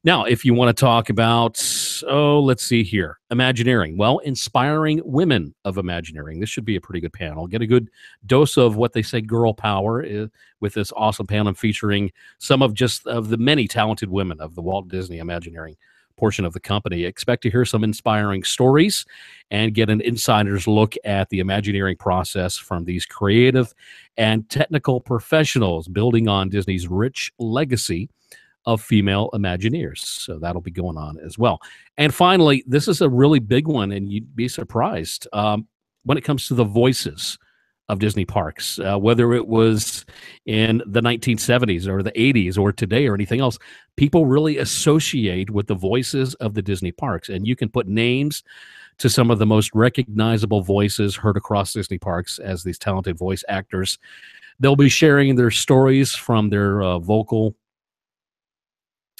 Now, if you want to talk about, oh, let's see here, Imagineering. Well, Inspiring Women of Imagineering. This should be a pretty good panel. Get a good dose of what they say girl power is, with this awesome panel featuring some of just of the many talented women of the Walt Disney Imagineering portion of the company. Expect to hear some inspiring stories and get an insider's look at the Imagineering process from these creative and technical professionals, building on Disney's rich legacy of female Imagineers. So that'll be going on as well. And finally, this is a really big one, and you'd be surprised um, when it comes to the voices of Disney parks, uh, whether it was in the nineteen seventies or the eighties or today or anything else. People really associate with the voices of the Disney parks, and you can put names to some of the most recognizable voices heard across Disney parks as these talented voice actors. They'll be sharing their stories from their uh, vocal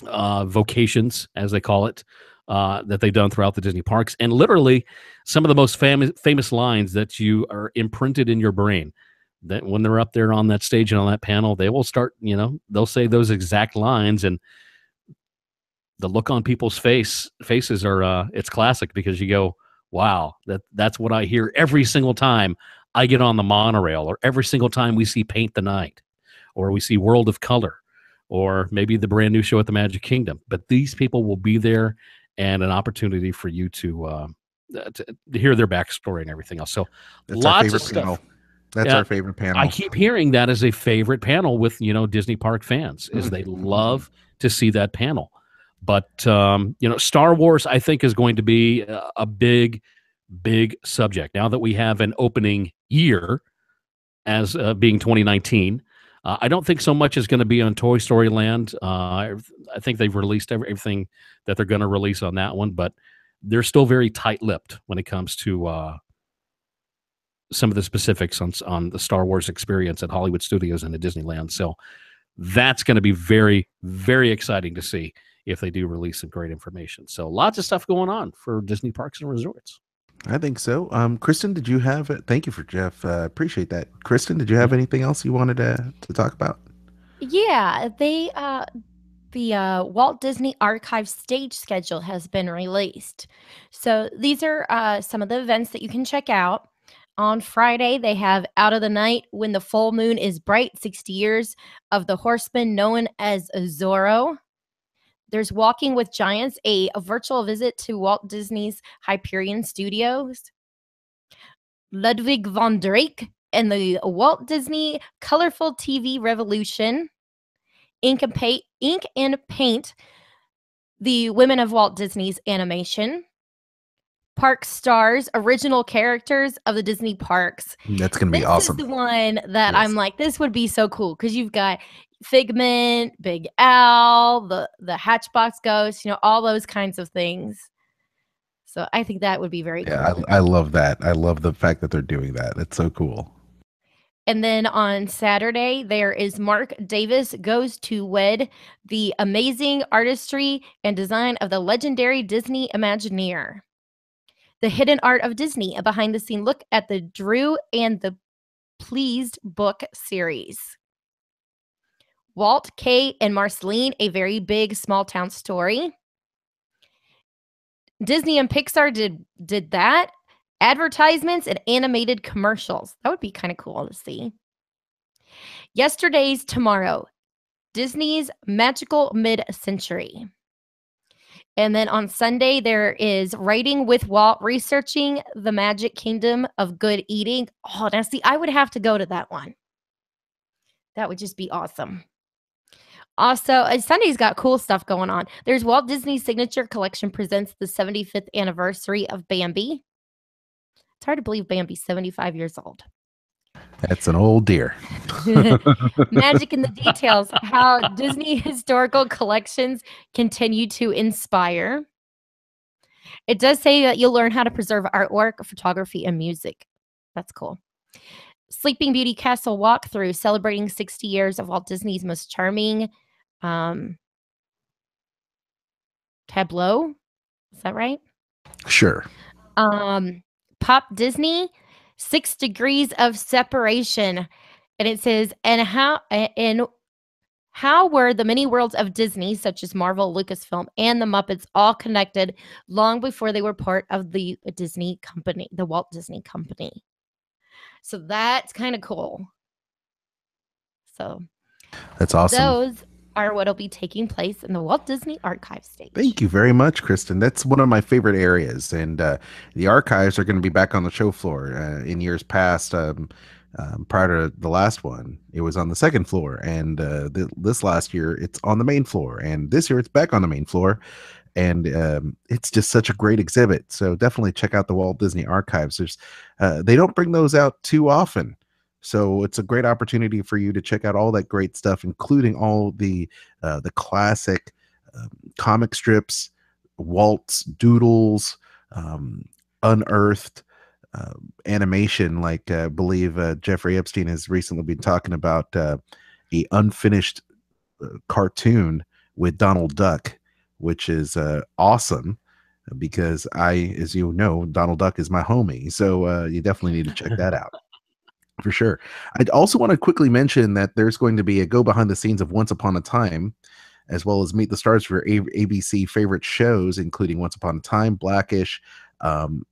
uh vocations, as they call it, uh that they've done throughout the Disney parks, and literally some of the most famous famous lines that you are imprinted in your brain, that when they're up there on that stage and on that panel, they will start, you know, they'll say those exact lines, and the look on people's face faces are uh it's classic, because you go, wow, that that's what I hear every single time I get on the monorail, or every single time we see Paint the Night, or we see World of Color, or maybe the brand new show at the Magic Kingdom. But these people will be there, and an opportunity for you to, uh, to hear their backstory and everything else. So that's lots of stuff. Panel. That's uh, our favorite panel. I keep hearing that as a favorite panel with, you know, Disney park fans, is they love to see that panel. But, um, you know, Star Wars, I think, is going to be a, a big, big subject. Now that we have an opening year as uh, being twenty nineteen, Uh, I don't think so much is going to be on Toy Story Land. Uh, I, I think they've released every, everything that they're going to release on that one, but they're still very tight-lipped when it comes to uh, some of the specifics on, on the Star Wars experience at Hollywood Studios and at Disneyland. So that's going to be very, very exciting to see if they do release some great information. So lots of stuff going on for Disney Parks and Resorts. I think so. Um, Kristen, did you have it? Thank you for Jeff. Uh, appreciate that. Kristen, did you have anything else you wanted to, to talk about? Yeah, they, uh, the uh, Walt Disney Archive stage schedule has been released. So these are uh, some of the events that you can check out. On Friday, they have Out of the Night, When the Full Moon is Bright, sixty years of the Horseman known as Zorro. There's Walking with Giants, a, a virtual visit to Walt Disney's Hyperion Studios. Ludwig von Drake and the Walt Disney Colorful T V Revolution. Ink and, pa- Ink and Paint, the Women of Walt Disney's Animation. Park Stars, original characters of the Disney parks. That's going to be awesome. This is the one that yes. I'm like, this would be so cool, because you've got Figment, Big Al, the the Hatchbox Ghost, you know, all those kinds of things. So I think that would be very yeah, cool. I, I love that. I love the fact that they're doing that. It's so cool. And then on Saturday, there is Mark Davis Goes to Wed, the amazing artistry and design of the legendary Disney Imagineer. The Hidden Art of Disney, a behind-the-scene look at the Drew and the Pleased book series. Walt, Kay, and Marceline, a very big small-town story. Disney and Pixar did, did that. Advertisements and animated commercials. That would be kind of cool to see. Yesterday's Tomorrow, Disney's Magical Mid-Century. And then on Sunday, there is Writing with Walt, Researching the Magic Kingdom of Good Eating. Oh, now see, I would have to go to that one. That would just be awesome. Also, uh, Sunday's got cool stuff going on. There's Walt Disney Signature Collection presents the seventy-fifth anniversary of Bambi. It's hard to believe Bambi's seventy-five years old. That's an old deer. Magic in the Details, How Disney Historical Collections Continue to Inspire. It does say that you'll learn how to preserve artwork, photography, and music. That's cool. Sleeping Beauty Castle Walkthrough, celebrating sixty years of Walt Disney's most charming um, tableau. Is that right? Sure. Um, Pop Disney, Six Degrees of Separation. And it says, and how, and how were the many worlds of Disney, such as Marvel, Lucasfilm, and the Muppets, all connected long before they were part of the Disney company, the Walt Disney Company? So that's kind of cool. So that's awesome. Those are what will be taking place in the Walt Disney Archive stage. Thank you very much, Kristen. That's one of my favorite areas. And uh, the archives are going to be back on the show floor. Uh, in years past, um, um, prior to the last one, it was on the second floor. And uh, th this last year, it's on the main floor. And this year, it's back on the main floor. And um, it's just such a great exhibit. So definitely check out the Walt Disney Archives. There's, uh, they don't bring those out too often. So it's a great opportunity for you to check out all that great stuff, including all the uh, the classic um, comic strips, Walt's doodles, um, unearthed uh, animation. Like I uh, believe uh, Jeffrey Epstein has recently been talking about uh, a unfinished uh, cartoon with Donald Duck, which is uh, awesome because I, as you know, Donald Duck is my homie. So uh, you definitely need to check that out for sure. I'd also want to quickly mention that there's going to be a go behind the scenes of Once Upon a Time, as well as Meet the Stars for a A B C favorite shows, including Once Upon a Time, Blackish, um,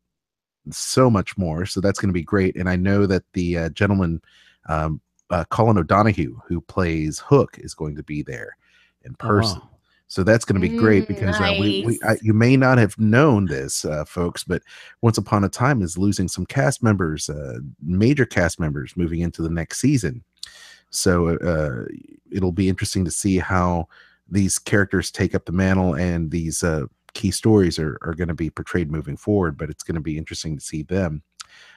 so much more. So that's going to be great. And I know that the uh, gentleman, um, uh, Colin O'Donoghue, who plays Hook, is going to be there in person. Oh. So that's going to be great because nice. uh, we, we, I, you may not have known this, uh, folks, but Once Upon a Time is losing some cast members, uh, major cast members moving into the next season. So uh, it'll be interesting to see how these characters take up the mantle and these uh, key stories are, are going to be portrayed moving forward. But it's going to be interesting to see them.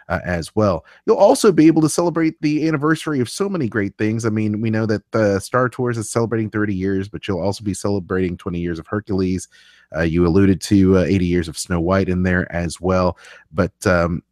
Uh, as well. You'll also be able to celebrate the anniversary of so many great things. I mean, we know that uh, Star Tours is celebrating thirty years, but you'll also be celebrating twenty years of Hercules. Uh, you alluded to uh, eighty years of Snow White in there as well. But um,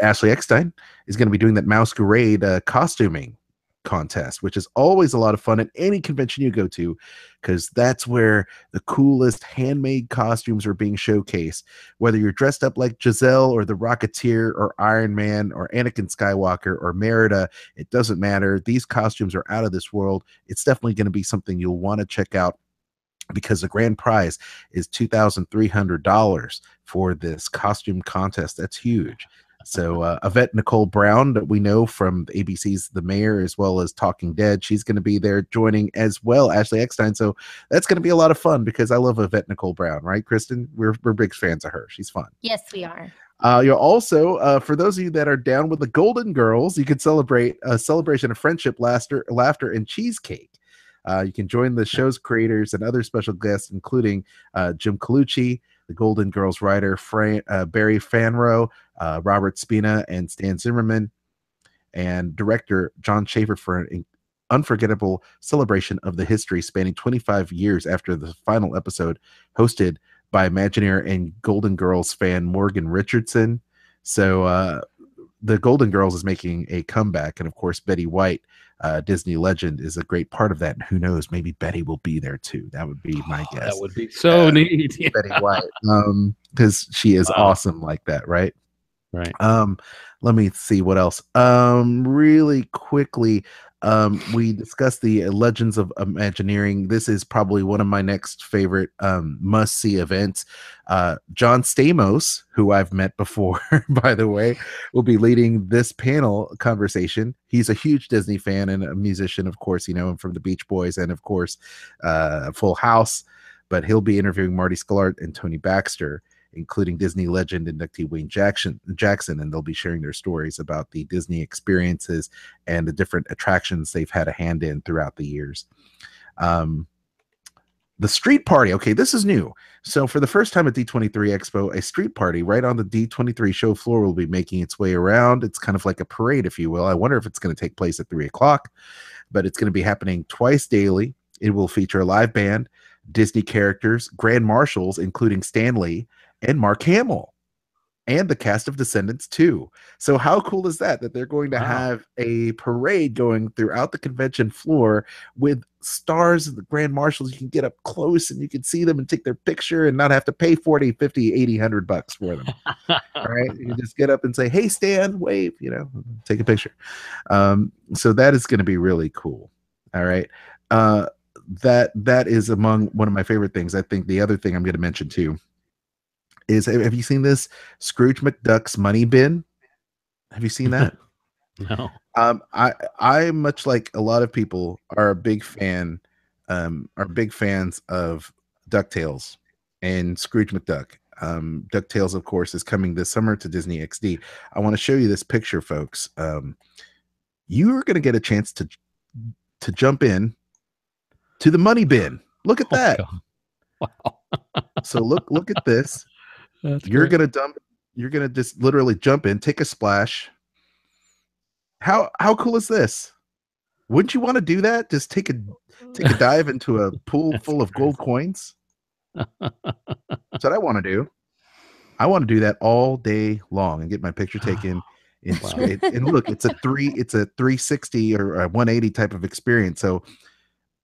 Ashley Eckstein is going to be doing that Mousegerade uh, costuming contest, which is always a lot of fun at any convention you go to, because that's where the coolest handmade costumes are being showcased. Whether you're dressed up like Giselle or the Rocketeer or Iron Man or Anakin Skywalker or Merida, it doesn't matter. These costumes are out of this world. It's definitely going to be something you'll want to check out, because the grand prize is two thousand three hundred dollars for this costume contest. That's huge. So uh, Yvette Nicole Brown, that we know from A B C's The Mayor, as well as Talking Dead, she's going to be there joining as well, Ashley Eckstein. So that's going to be a lot of fun because I love Yvette Nicole Brown, right, Kristen? We're, we're big fans of her. She's fun. Yes, we are. Uh, you're also, uh, for those of you that are down with the Golden Girls, you can celebrate a celebration of friendship, laughter, laughter and cheesecake. Uh, you can join the show's creators and other special guests, including uh, Jim Colucci, the Golden Girls writer Fran, uh, Barry Fanro, uh, Robert Spina, and Stan Zimmerman, and director John Schaefer for an unforgettable celebration of the history spanning twenty-five years after the final episode, hosted by Imagineer and Golden Girls fan Morgan Richardson. So uh, the Golden Girls is making a comeback, and of course Betty White, Uh, Disney legend, is a great part of that. And who knows, maybe Betty will be there too. That would be my oh, guess. That would be so uh, neat. Yeah. Betty White, um, because she is wow. awesome like that, right? Right. Um, let me see what else. Um, really quickly, Um, we discussed the Legends of Imagineering. This is probably one of my next favorite um, must-see events. Uh, John Stamos, who I've met before, by the way, will be leading this panel conversation. He's a huge Disney fan and a musician, of course. You know him from the Beach Boys and, of course, uh, Full House. But he'll be interviewing Marty Sklar and Tony Baxter, including Disney legend inductee Wayne Jackson, Jackson, and they'll be sharing their stories about the Disney experiences and the different attractions they've had a hand in throughout the years. Um, the street party. Okay, this is new. So for the first time at D twenty-three Expo, a street party right on the D twenty-three show floor will be making its way around. It's kind of like a parade, if you will. I wonder if it's going to take place at three o'clock, but it's going to be happening twice daily. It will feature a live band, Disney characters, grand marshals, including Stan Lee, and Mark Hamill, and the cast of Descendants too. So how cool is that, that they're going to wow. have a parade going throughout the convention floor with stars of the grand marshals. You can get up close and you can see them and take their picture and not have to pay forty, fifty, eighty, one hundred bucks for them. All right. You just get up and say, hey, Stan, wave, you know, take a picture. Um, so that is going to be really cool. All right. Uh, that, that is among one of my favorite things. I think the other thing I'm going to mention too, is have you seen this Scrooge McDuck's Money Bin? Have you seen that? No. Um, I I much like a lot of people are a big fan, um, are big fans of DuckTales and Scrooge McDuck. Um, DuckTales, of course, is coming this summer to Disney X D. I want to show you this picture, folks. Um, you are going to get a chance to to jump in to the Money Bin. Look at oh, that! God. Wow. So look look at this. That's you're great. gonna dump. You're gonna just literally jump in, take a splash. How how cool is this? Wouldn't you want to do that? Just take a take a dive into a pool full crazy. of gold coins. That's what I want to do. I want to do that all day long and get my picture taken. in, wow. it, and look, it's a three. It's a three sixty or a one eighty type of experience. So,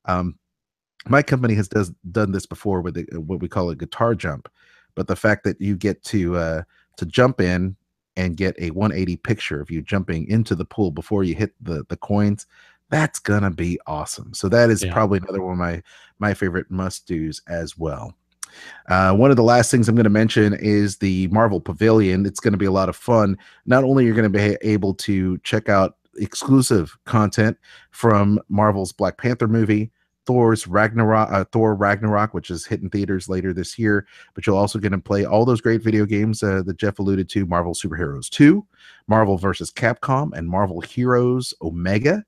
um, my company has does done this before with the, what we call a guitar jump. But the fact that you get to uh, to jump in and get a one eighty picture of you jumping into the pool before you hit the, the coins, that's going to be awesome. So that is yeah. probably another one of my, my favorite must-dos as well. Uh, one of the last things I'm going to mention is the Marvel Pavilion. It's going to be a lot of fun. Not only are you going to be able to check out exclusive content from Marvel's Black Panther movie, Thor's Ragnarok, uh, Thor Ragnarok, which is hitting theaters later this year, but you'll also get to play all those great video games uh, that Jeff alluded to, Marvel Superheroes two, Marvel versus. Capcom, and Marvel Heroes Omega.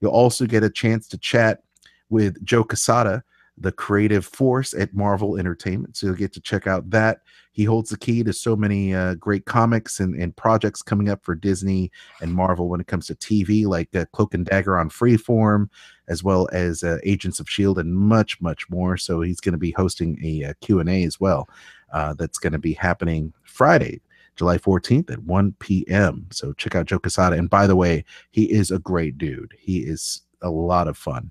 You'll also get a chance to chat with Joe Quesada, the creative force at Marvel Entertainment, so you'll get to check out that. He holds the key to so many uh, great comics and, and projects coming up for Disney and Marvel when it comes to T V, like uh, Cloak and Dagger on Freeform, as well as uh, Agents of S H I E L D and much, much more. So he's going to be hosting a, a Q and A as well uh, that's going to be happening Friday, July fourteenth at one p m So check out Joe Quesada. And by the way, he is a great dude. He is a lot of fun.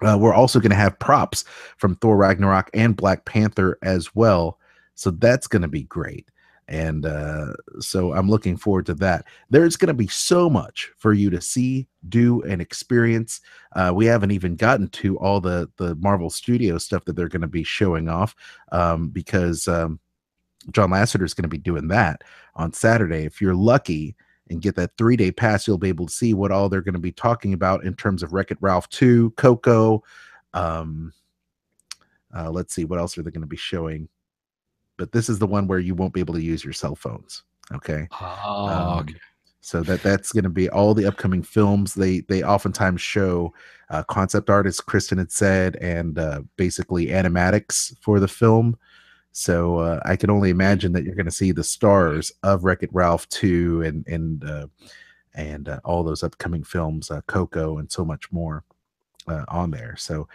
Uh, we're also going to have props from Thor Ragnarok and Black Panther as well. So that's going to be great. And uh, so I'm looking forward to that. There's going to be so much for you to see, do, and experience. Uh, we haven't even gotten to all the, the Marvel Studios stuff that they're going to be showing off um, because um, John Lasseter is going to be doing that on Saturday. If you're lucky and get that three-day pass, you'll be able to see what all they're going to be talking about in terms of Wreck-It Ralph two, Coco. Um, uh, let's see, what else are they going to be showing? But this is the one where you won't be able to use your cell phones, okay? Oh, um, okay. So that, that's going to be all the upcoming films. They they oftentimes show uh, concept art, as Kristen had said, and uh, basically animatics for the film. So uh, I can only imagine that you're going to see the stars of Wreck-It Ralph two and and uh, and uh, all those upcoming films, uh, Coco, and so much more uh, on there. So,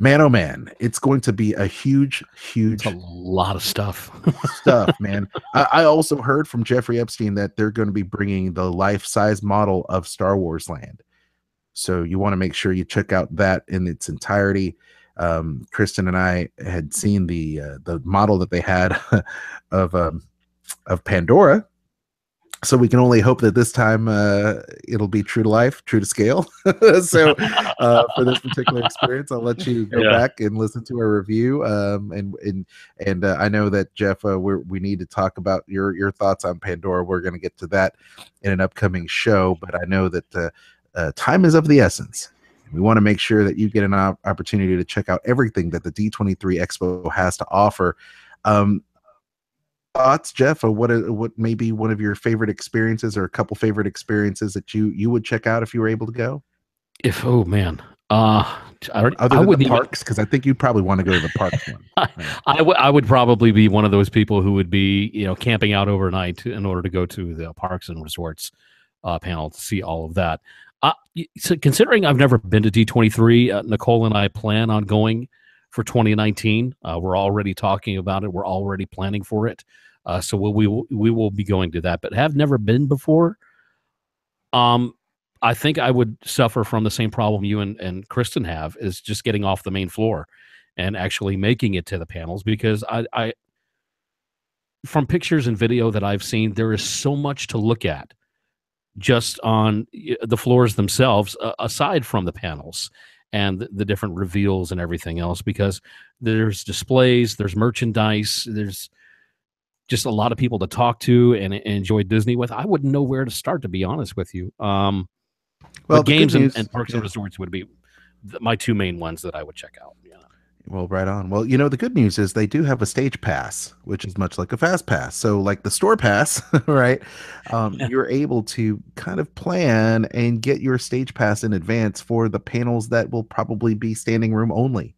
man, oh man, it's going to be a huge, huge, that's a lot of stuff, stuff, man. I, I also heard from Jeffrey Epstein that they're going to be bringing the life-size model of Star Wars Land. So you want to make sure you check out that in its entirety. Um, Kristen and I had seen the uh, the model that they had of um, of Pandora, So we can only hope that this time uh, it'll be true to life, true to scale. So uh, for this particular experience, I'll let you go yeah. back and listen to our review. Um, and and and uh, I know that Jeff, uh, we we need to talk about your your thoughts on Pandora. We're going to get to that in an upcoming show, but I know that uh, uh, time is of the essence. We want to make sure that you get an op- opportunity to check out everything that the D twenty-three Expo has to offer. Um, Thoughts, Jeff, or what? What may be one of your favorite experiences, or a couple favorite experiences that you you would check out if you were able to go? If oh man, uh, I, Other I than would the even, parks, because I think you'd probably want to go to the parks one. Right? I would I would probably be one of those people who would be you know camping out overnight in order to go to the Parks and Resorts uh, panel to see all of that. Uh, so considering I've never been to D twenty-three, uh, Nicole and I plan on going for twenty nineteen. Uh, we're already talking about it. We're already planning for it. Uh, so we'll, we will, we will be going to that, but have never been before. Um, I think I would suffer from the same problem you and, and Kristen have, is just getting off the main floor and actually making it to the panels, because I, I, from pictures and video that I've seen, there is so much to look at just on the floors themselves, uh, aside from the panels and the different reveals and everything else, because there's displays, there's merchandise, there's just a lot of people to talk to and, and enjoy Disney with. I wouldn't know where to start, to be honest with you. Um, well, the games and, and Parks yeah. and Resorts would be th- my two main ones that I would check out. Yeah. Well, right on. Well, you know, the good news is they do have a stage pass, which is much like a fast pass. So like the store pass, right? Um, you're able to kind of plan and get your stage pass in advance for the panels that will probably be standing room only.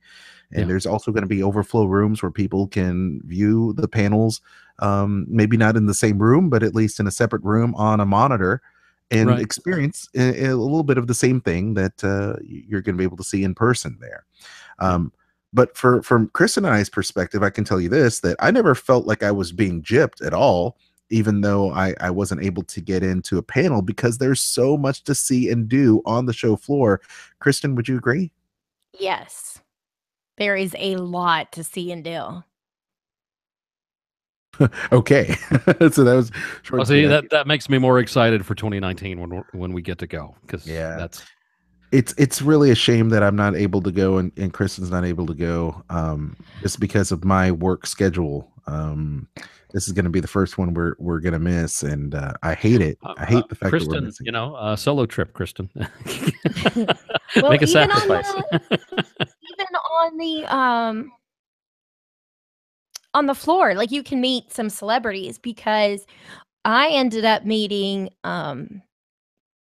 And yeah. there's also going to be overflow rooms where people can view the panels, um, maybe not in the same room, but at least in a separate room on a monitor, and right. experience a, a little bit of the same thing that uh, you're going to be able to see in person there. Um, but for, from Chris and I's perspective, I can tell you this, that I never felt like I was being gypped at all, even though I, I wasn't able to get into a panel, because there's so much to see and do on the show floor. Kristen, would you agree? Yes. There is a lot to see and do. Okay. So that was short. Well, see, that, that makes me more excited for twenty nineteen when when we get to go, because yeah. that's it's it's really a shame that I'm not able to go, and, and Kristen's not able to go, um, just because of my work schedule. Um, this is going to be the first one we're we're going to miss, and uh, I hate it. I hate uh, the fact Kristen, that we're missing. You know, uh, solo trip, Kristen. Well, make a sacrifice. On the um on the floor, like, you can meet some celebrities, because I ended up meeting um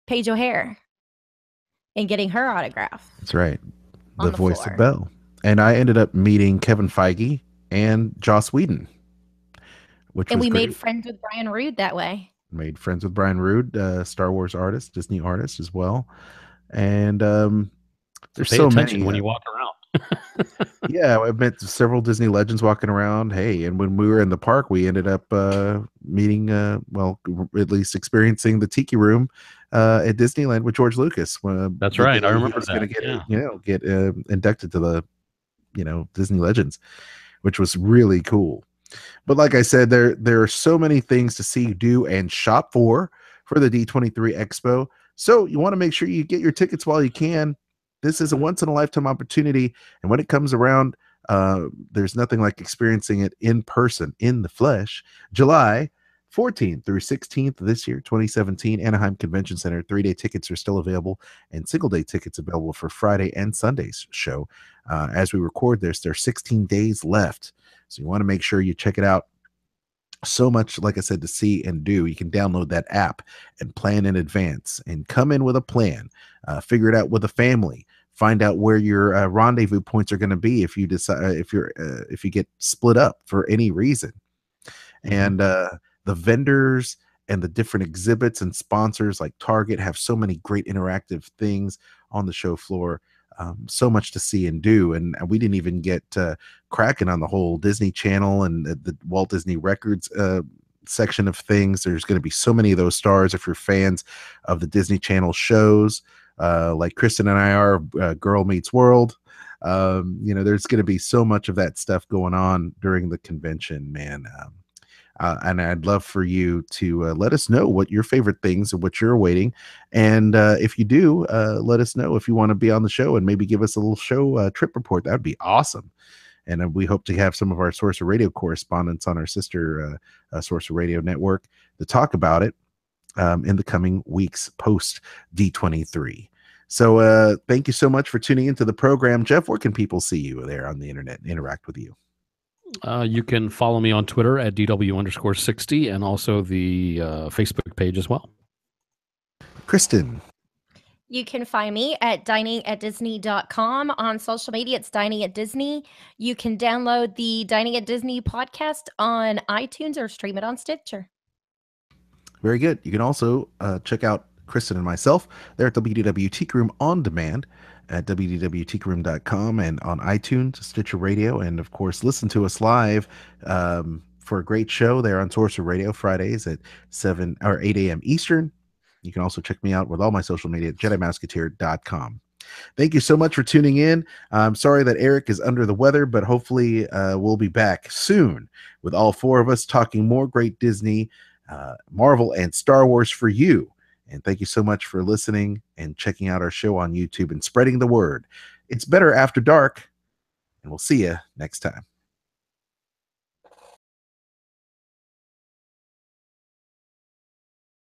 Paige O'Hare and getting her autograph. That's right, the, the voice floor. Of Belle. And I ended up meeting Kevin Feige and Joss Whedon, which and was we great. made friends with Brian Rood that way. Made friends with Brian Rood, uh, Star Wars artist, Disney artist as well, and um, there's so, pay so attention many when you walk around. Yeah, I've met several Disney legends walking around. Hey, and when we were in the park, we ended up uh, meeting, uh, well, at least experiencing the Tiki Room uh, at Disneyland with George Lucas. Uh, That's right. I remember that. Going to get, yeah. you know, get uh, inducted to the, you know, Disney Legends, which was really cool. But like I said, there there are so many things to see, do, and shop for for the D twenty-three Expo. So you want to make sure you get your tickets while you can. This is a once-in-a-lifetime opportunity, and when it comes around, uh, there's nothing like experiencing it in person, in the flesh. July fourteenth through sixteenth this year, twenty seventeen, Anaheim Convention Center. Three-day tickets are still available, and single-day tickets available for Friday and Sunday's show. Uh, as we record this, there are sixteen days left, so you want to make sure you check it out. So much, like I said, to see and do. You can download that app and plan in advance and come in with a plan. Uh, figure it out with a family. Find out where your uh, rendezvous points are going to be if you decide if you're uh, if you get split up for any reason. And uh, the vendors and the different exhibits and sponsors like Target have so many great interactive things on the show floor. Um, so much to see and do, and we didn't even get uh, cracking on the whole Disney Channel and the, the Walt Disney Records uh, section of things. There's going to be so many of those stars if you're fans of the Disney Channel shows, uh, like Kristen and I are, uh, Girl Meets World. Um, you know, there's going to be so much of that stuff going on during the convention, man. Um, Uh, and I'd love for you to uh, let us know what your favorite things and what you're awaiting. And uh, if you do, uh, let us know if you want to be on the show and maybe give us a little show uh, trip report. That'd be awesome. And uh, we hope to have some of our Sorcerer Radio correspondents on our sister uh, uh, Sorcerer Radio Network to talk about it um, in the coming weeks post D twenty-three. So uh, thank you so much for tuning into the program. Jeff, where can people see you there on the internet and interact with you? Uh, you can follow me on Twitter at D W underscore sixty and also the uh, Facebook page as well. Kristen. You can find me at dining at disney dot com. On social media, it's Dining at Disney. You can download the Dining at Disney podcast on iTunes or stream it on Stitcher. Very good. You can also uh, check out Kristen and myself there at W D W Teak Room on demand at W D W teak room dot com and on iTunes, Stitcher Radio, and of course listen to us live um, for a great show there on Sorcerer Radio Fridays at seven or eight a.m. Eastern. You can also check me out with all my social media at jedi mouseketeer dot com. Thank you so much for tuning in. I'm sorry that Eric is under the weather, but hopefully uh, we'll be back soon with all four of us talking more great Disney, uh, Marvel, and Star Wars for you. And thank you so much for listening and checking out our show on YouTube and spreading the word. It's Better After Dark, and we'll see you next time.